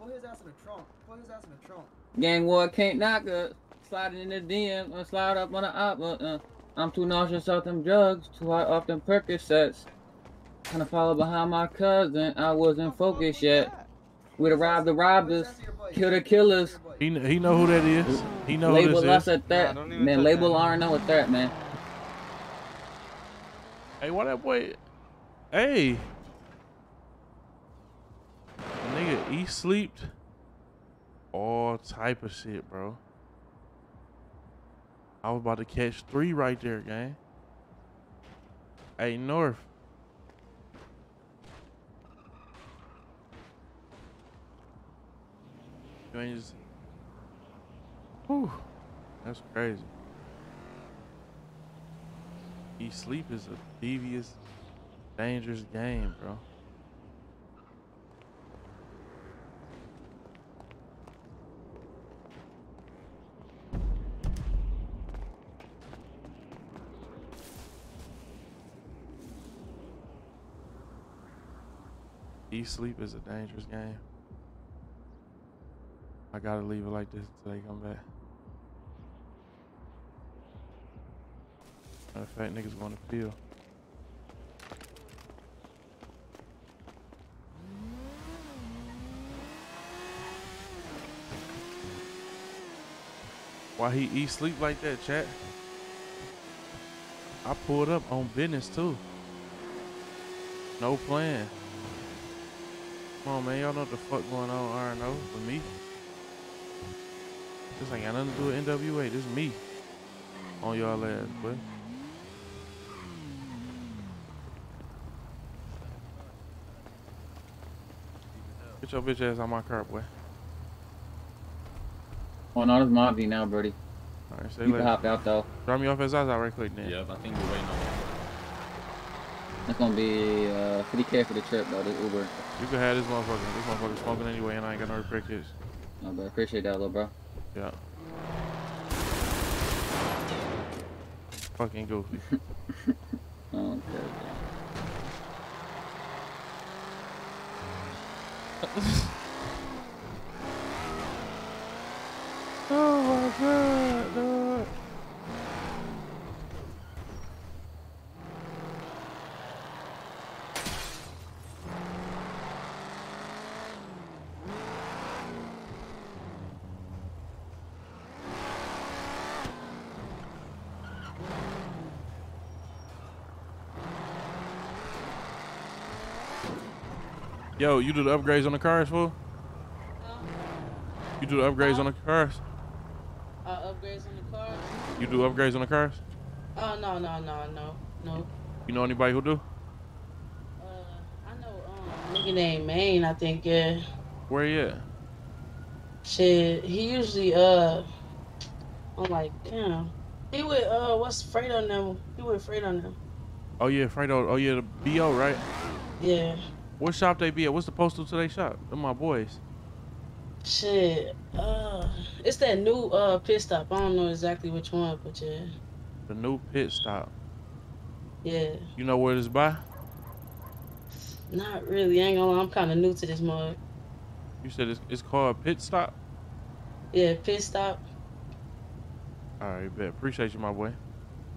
Put his ass in the trunk. Put his ass in the trunk. Gang war can't knock us. Sliding in the D M or slide up on the op. Uh, I'm too nauseous off them drugs. Too hot off them Percocets. Trying to follow behind my cousin. I wasn't focused yet. We'd rob the robbers. Kill the killers. He, he know who that is. He know label who this us is. At that. Nah, man, label R and O at that, man. Hey, what that boy... Hey, nigga, he sleeped all type of shit, bro. I was about to catch three right there, gang. Hey, North. You ain't just... Whew, that's crazy. He sleep is a devious... dangerous game, bro. E-sleep is a dangerous game. I gotta leave it like this until they come back. Matter of fact, niggas wanna feel. Why he eat sleep like that, chat? I pulled up on business too. No plan. Come on, man, y'all know what the fuck going on R and O for me. This ain't got nothing to do with N W A. This is me on y'all ass, boy. Get your bitch ass on my car, boy. Oh, no, it's Mobby now, Brody. Alright, say you later. You can hop out, though. Drop me off his eyes out right quick, then. Yeah, I think we're waiting on him. That's gonna be uh, fifty K for the trip, though, this Uber. You can have this motherfucker. This motherfucker's smoking anyway, and I ain't got no repair kits. No, but I appreciate that, little bro. Yeah. fucking goofy. Oh, God. Oh my God, no. Yo, you do the upgrades on the cars, fool? No. You do the upgrades uh, on the cars? Uh, upgrades on the cars? You do upgrades on the cars? Oh, uh, no, no, no, no, no. You know anybody who do? Uh, I know um, a nigga named Maine, I think, yeah. Where he at? Shit, he usually, uh, I'm like, damn. He with, uh, what's Fredo now? He with Fredo now. Oh, yeah, Fredo. Oh, yeah, the B O, right? Yeah. What shop they be at? What's the postal to their shop? They're my boys. Shit. Uh, it's that new uh, pit stop. I don't know exactly which one, but yeah. The new pit stop. Yeah. You know where this by? Not really. I ain't gonna lie. I'm kind of new to this mug. You said it's, it's called pit stop? Yeah, pit stop. All right, bet. Appreciate you, my boy.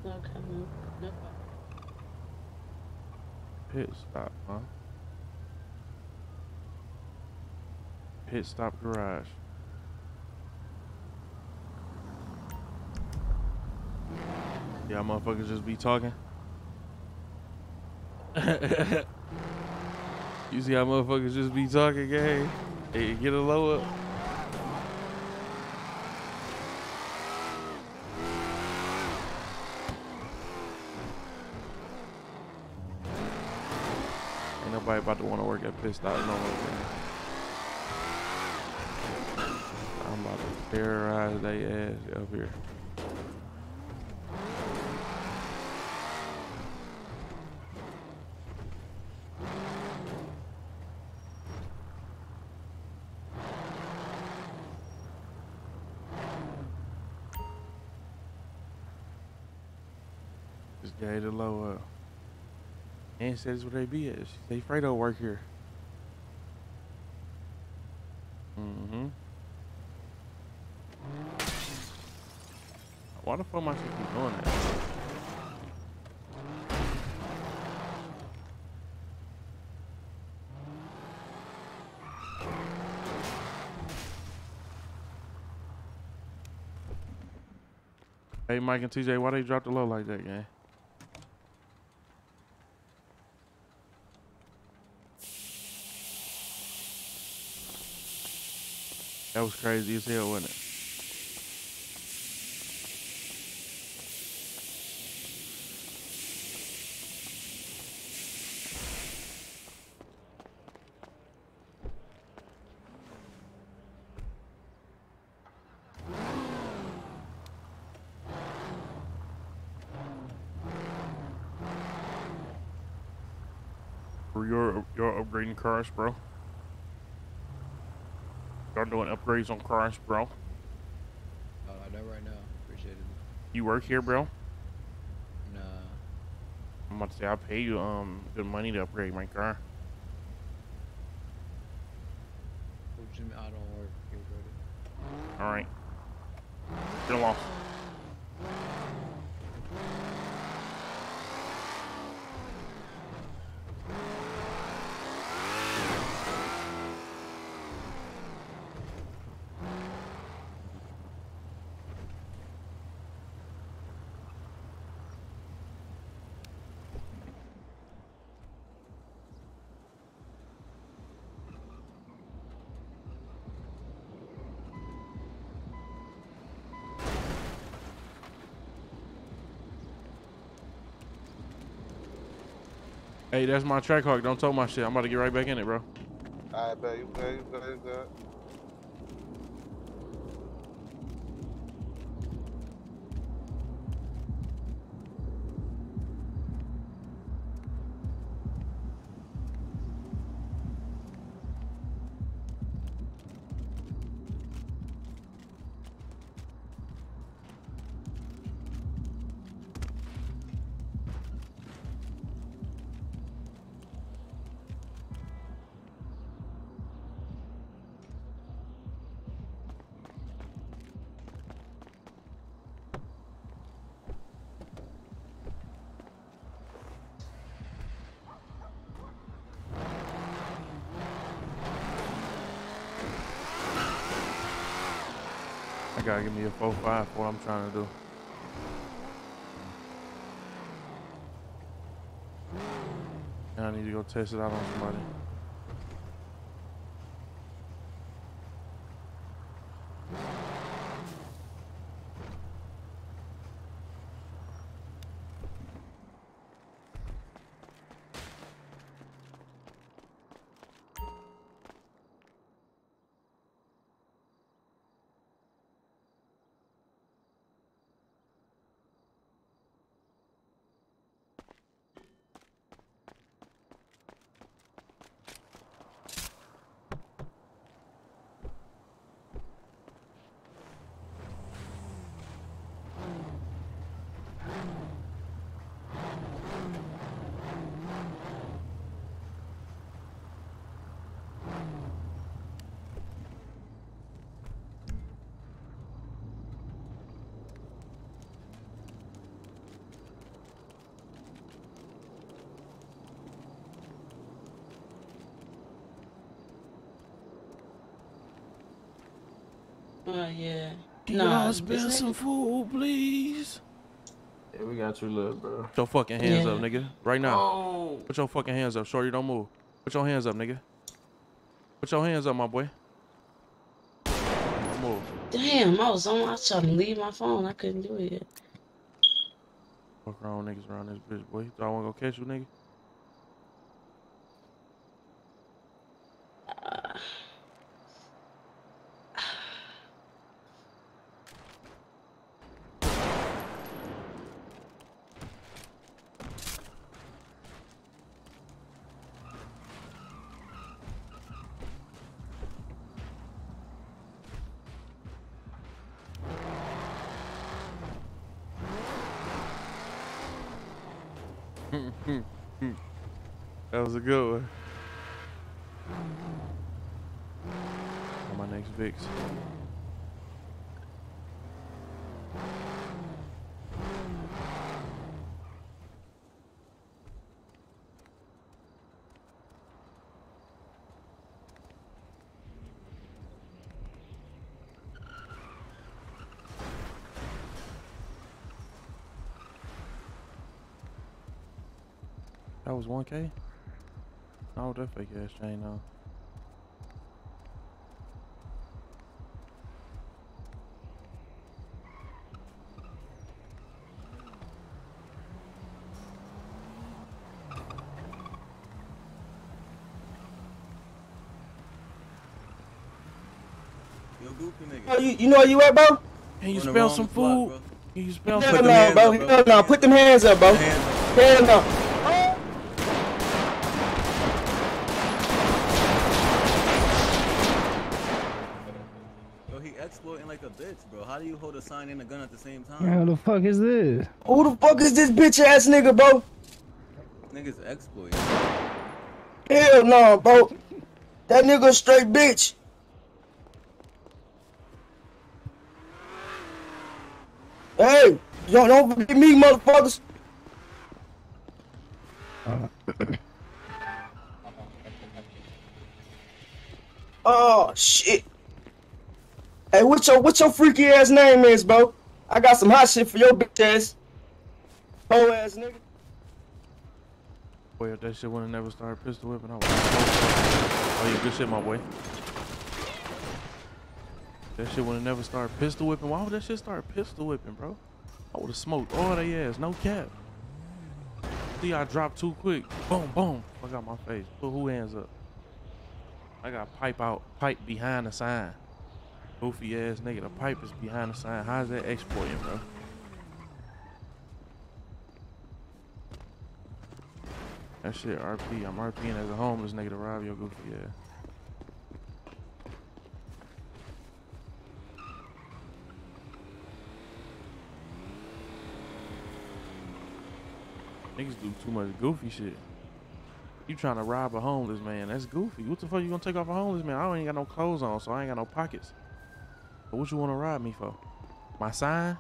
Okay, man. No problem. Pit stop, huh? Pit stop garage. Y'all motherfuckers just be talking. You see how motherfuckers just be talking, gang? Hey, get a low up. Ain't nobody about to want to work at pit stop no more. I'm about to terrorize their ass up here. Just gave the low up. And says where they be at. She say Fredo work here. Mm-hmm. Why the fuck am I supposed to keep doing that? Hey, Mike and T J, why they drop the low like that, gang? That was crazy as hell, wasn't it? You're, you're upgrading cars, bro. Y'all doing upgrades on cars, bro. Oh, uh, not right now. Appreciate it. You work here, bro? Nah. I'm about to say, I'll pay you um good money to upgrade my car. I don't work here, brother. Alright. You're lost. Hey, that's my track hawk. Don't tell my shit. I'm about to get right back in it, bro. All right, bro. You good? You good? You good? You gotta give me a four five for what I'm trying to do. And I need to go test it out on somebody. Oh, yeah. Can nah, I spill some food, please? Yeah, we got you, little bro. Put your fucking hands yeah. up, nigga. Right now. Oh. Put your fucking hands up, shorty. Don't move. Put your hands up, nigga. Put your hands up, my boy. Don't move. Damn, I was on. I was trying to leave my phone. I couldn't do it yet. Fuck around niggas around this bitch, boy. Do I want to go catch you, nigga? That was a good one. On my next Vicks. That was one K? Oh, that fake ass chain now. Oh, you, you know where you at, bro? Can you spell some food? Block, Can you spell some food? Hell no, bro. Hell no. Put them hands up, bro. Hell no. Bro, how do you hold a sign and a gun at the same time? Man, who the fuck is this? Who the fuck is this bitch ass nigga, bro? Nigga's exploit. Hell no, bro. That nigga straight bitch. Hey, don't don't forget me, motherfuckers. Uh. Oh shit. Hey, what's your, what's your freaky ass name is, bro? I got some hot shit for your bitch ass. Whole ass nigga. Boy, if that shit wouldn't never started pistol whipping, I would. Oh, yeah, good shit, my boy. That shit wouldn't never started pistol whipping. Why would that shit start pistol whipping, bro? I would have smoked all they ass, no cap. See, I dropped too quick. Boom, boom. I got my face. Put who hands up? I got pipe out, pipe behind the sign. Goofy ass nigga, the pipe is behind the sign. How's that exploiting, bro? That shit R P. I'm RPing as a homeless nigga to rob your goofy ass. Niggas do too much goofy shit. You trying to rob a homeless man? That's goofy. What the fuck you gonna take off a homeless man? I don't even got no clothes on, so I ain't got no pockets. But what you want to rob me for? My sign?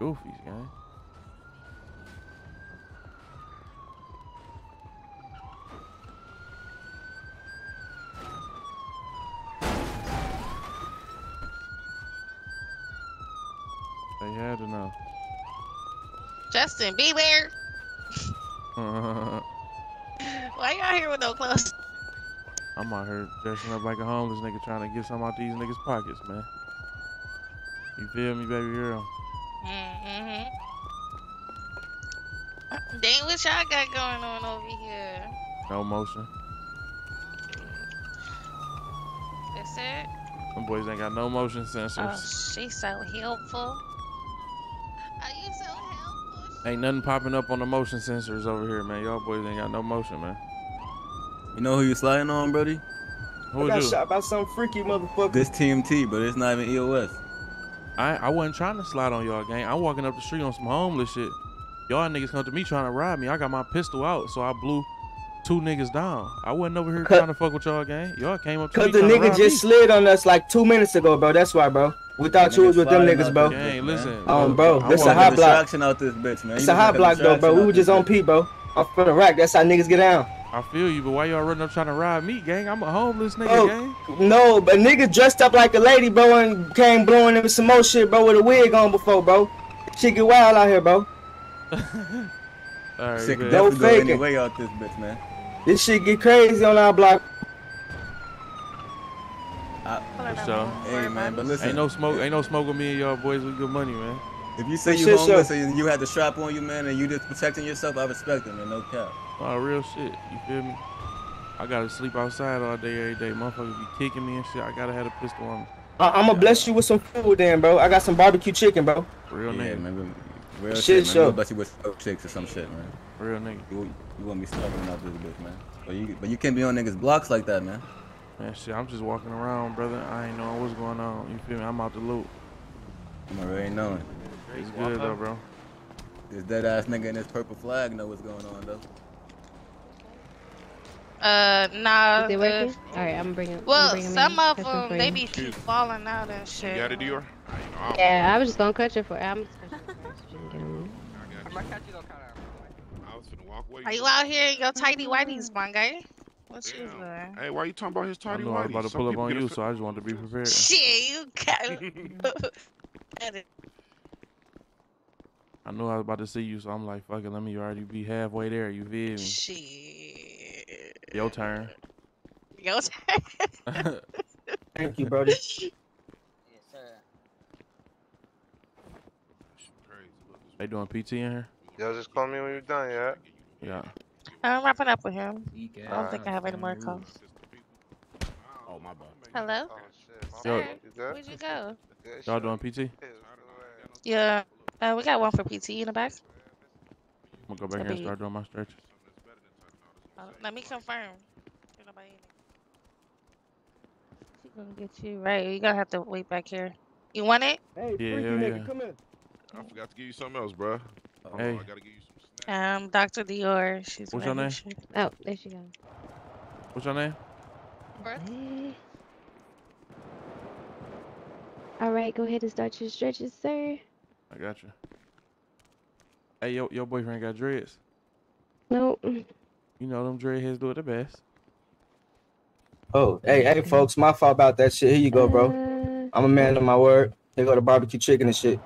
Goofies, gang. You had to know. Justin, beware! Why y'all here with no clothes? I'm out here dressing up like a homeless nigga trying to get some out these niggas' pockets, man. You feel me, baby girl? Mm-hmm. Dang, what y'all got going on over here? No motion. That's it? Them boys ain't got no motion sensors. Oh, she's so helpful. Are you so helpful? Ain't nothing popping up on the motion sensors over here, man. Y'all boys ain't got no motion, man. You know who you sliding on, brody? Who I got you? Shot by some freaky motherfucker. This T M T, but it's not even E O S. I, I wasn't trying to slide on y'all, gang. I'm walking up the street on some homeless shit. Y'all niggas come to me trying to rob me. I got my pistol out, so I blew two niggas down. I wasn't over here Cut. trying to fuck with y'all, gang. Y'all came up to me. Cause the nigga just slid on us like two minutes ago, bro. That's why, bro. We thought you was with them niggas, bro. Gang, listen. Um, bro, that's a high block. Out this bitch, man. It's a high block, though, bro. We were just on P, bro. I'm for the rack. That's how niggas get down. I feel you, but why y'all running up trying to rob me, gang? I'm a homeless nigga, bro, gang. No, but nigga dressed up like a lady, bro, and came blowing him some more shit, bro, with a wig on before, bro. Shit get wild out here, bro. All right, shit can definitely go any way out this bitch, man. This shit get crazy on our block. I, for sure. Hey, man, but listen. Ain't no smoke, ain't no smoke with me and y'all boys with good money, man. If you say you homeless and you had the strap on you, man, and you just protecting yourself, I respect it, man. No cap. Oh, real shit. You feel me? I gotta sleep outside all day, every day. Motherfuckers be kicking me and shit. I gotta have a pistol on me. Uh, I'ma bless you with some food, then, bro. I got some barbecue chicken, bro. Real yeah, nigga, man. Real shit, shit man. I'ma bless you with some chicks or some shit, man. Real nigga. You, you wouldn't be struggling out this bitch, man. But you, but you can't be on niggas' blocks like that, man. Man, shit. I'm just walking around, brother. I ain't knowing what's going on. You feel me? I'm out the loop. I'm already knowing. It's good though, bro. This dead ass nigga in this purple flag know what's going on though. Uh, nah. Is it working? Uh, Alright, I'm bringing. Well, I'm bringing some of them, they be keep falling out and shit. You got a D R? Yeah, I was just gonna cut you for it. I'm gonna cut you for. Are you out here in your tidy whities, my guy? What you doing? Hey, why are you talking about his tidy whities? I was about to pull up on you, so I just wanted to be prepared. Shit, you got it. I knew I was about to see you, so I'm like, fuck it, let me already be halfway there, you feel me? Shit. Your turn. Your turn. Thank you, brother. Yes, sir. They doing P T in here? Yo, just call me when you're done, yeah? Yeah. I'm wrapping up with him. I don't think I have any more calls. Oh, my bad. Hello? Oh, shit. Sir, yo, where'd you go? Y'all doing P T? Yeah. Uh, we got one for P T in the back. I'm gonna go back here and start doing my stretches. Uh, let me confirm. She's gonna get you right. You're gonna have to wait back here. You want it? Hey, yeah, freaky nigga, yeah. Come in. I forgot to give you something else, bro. Oh, hey. I gotta give you some snacks. Um, Doctor Dior. She's What's your name? Sure. Oh, there she goes. What's your name? Hey. All right, go ahead and start your stretches, sir. I got you. Hey, yo, your boyfriend got dreads? Nope. You know them dreadheads do it the best. Oh, hey, hey, folks, my fault about that shit. Here you go, bro. Uh, I'm a man of my word. Here go the barbecue chicken and shit.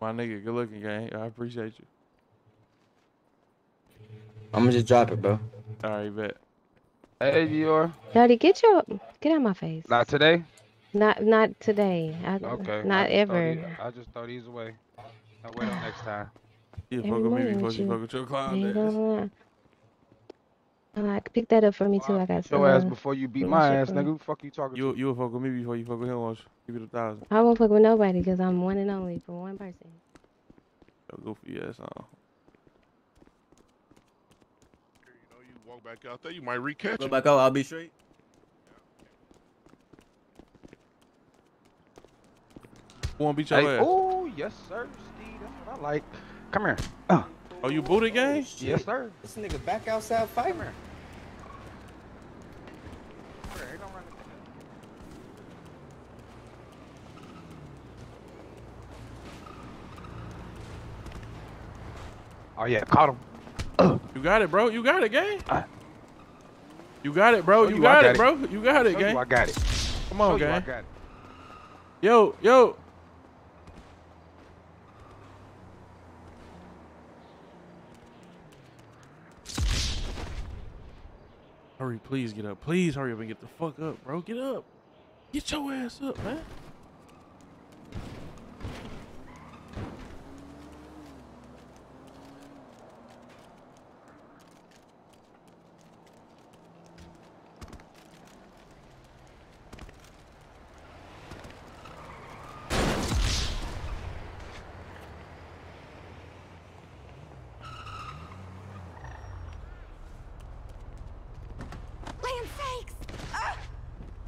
My nigga, good looking, gang. I appreciate you. I'm gonna just drop it, bro. All right, bet. Hey, Dior. Daddy, get your get out of my face. Not today. Not not today. I, okay. Not I ever. Throw these, I just throw these away. I'll wait on next time. You fuck with me before you fuck with your clown ass. Pick that up for me too. I got some. Your ass before you beat my ass, nigga. Who the fuck you talking to? You will fuck with me before you fuck with him. I'll give you the thousand. I won't fuck with nobody because I'm one and only for one person. Yo, goofy ass on. You know you walk back out there, you might recatch. Go back out. I'll be straight. Won't beat your hey, ass. Oh, yes, sir, Steve. That's what I like. Come here. Oh, oh you booty gang? Oh, yes, sir. This nigga back outside fighting. Come here. Come here. Don't run into him. Oh, yeah, caught him. Uh. You got it, bro. You got it, gang. Uh. You got it, bro. You, you got, got it, it, bro. You got it, gang. You I got it. Come on, gang. Yo, yo. Hurry, please get up. Please hurry up and get the fuck up, bro. Get up. Get your ass up, man.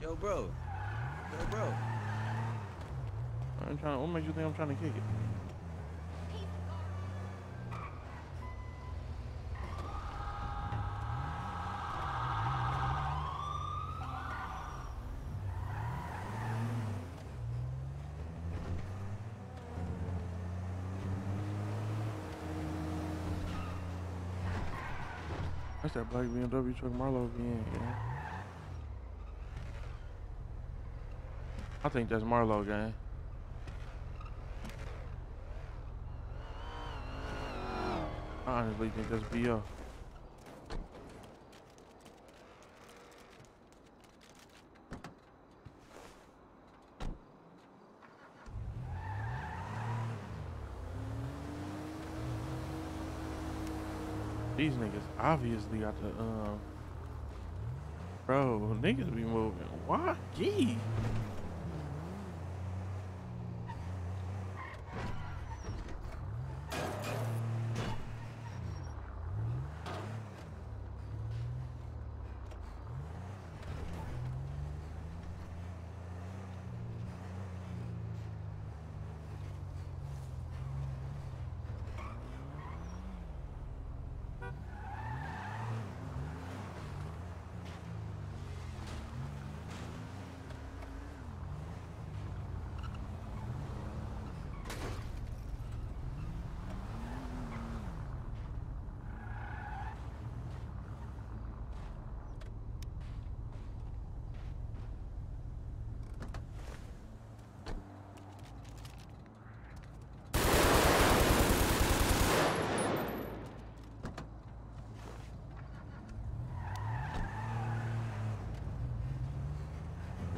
Yo, bro. Yo, bro. I'm trying to, what makes you think I'm trying to kick it? That's that black B M W truck Marlo again, yeah. I think that's Marlo, gang. I honestly think that's B O. These niggas obviously got the, um... bro, niggas be moving. Why? Gee.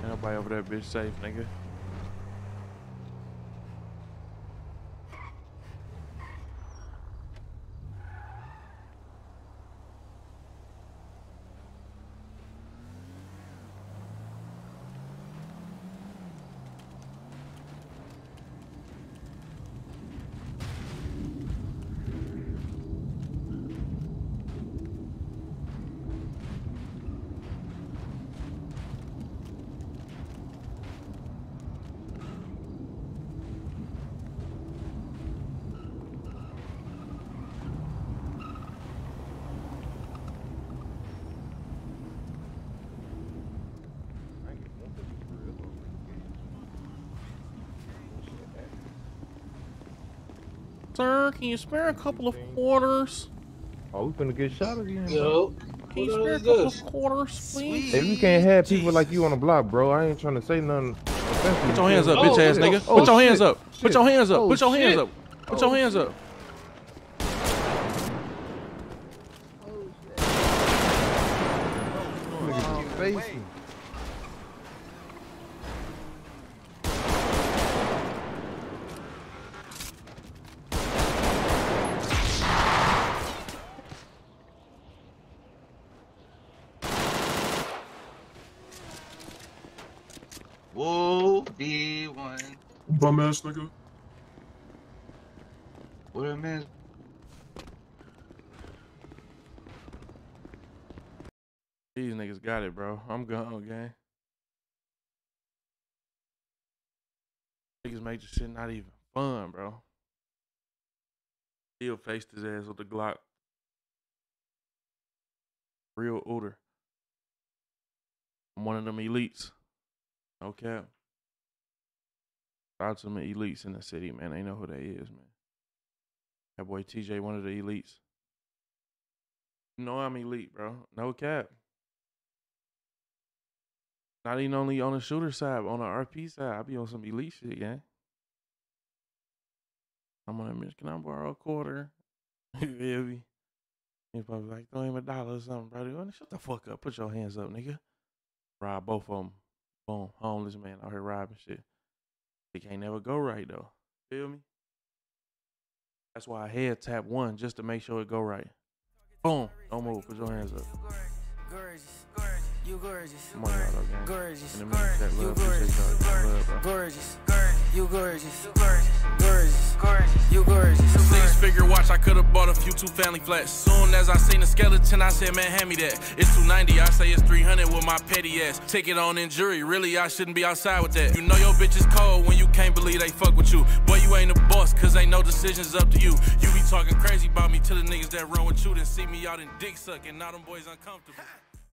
Nobody over there, bitch, safe, nigga. Sir, can you spare a couple of quarters? Oh, we've been a good shot again. Yo, can you spare a couple this? of quarters, please? If you can't have people Jesus. like you on the block, bro, I ain't trying to say nothing. Put your hands up, bitch ass nigga. Put your hands up. Put your hands up. Put your hands up. Put your hands up. Whoa, D one. Bum ass nigga. What a man. These niggas got it, bro. I'm gone, gang. Niggas make this shit not even fun, bro. Still faced his ass with the Glock. Real order. I'm one of them elites. Okay. Shout out to my elites in the city, man. They know who they is, man. That boy T J, one of the elites. You know I'm elite, bro. No cap. Not even only on the shooter side, but on the R P side. I be on some elite shit, yeah. I'm gonna miss. Can I borrow a quarter? You feel me? He probably like, throw him a dollar or something, bro. Shut the fuck up. Put your hands up, nigga. Rob both of them. Boom. Homeless man out here robbing shit. It can't never go right, though. Feel me? That's why I head tap one, just to make sure it go right. Boom. Don't move. Put your hands up. Gorgeous. You gorgeous. Come on, y'all, gorgeous. You gorgeous. Gorgeous. You gorgeous. Gorgeous. Gorgeous. You gorgeous. Six-figure watch, I could have bought a few two-family flats. Soon as I seen the skeleton, I said, man, hand me that. It's two ninety, I say it's three hundred with my petty ass. Take it on in jury, really, I shouldn't be outside with that. You know your bitch is cold when you can't believe they fuck with you. Boy, you ain't a boss, cause ain't no decisions up to you. You be talking crazy about me till the niggas that run with you then see me out in dick suck and now them boys uncomfortable.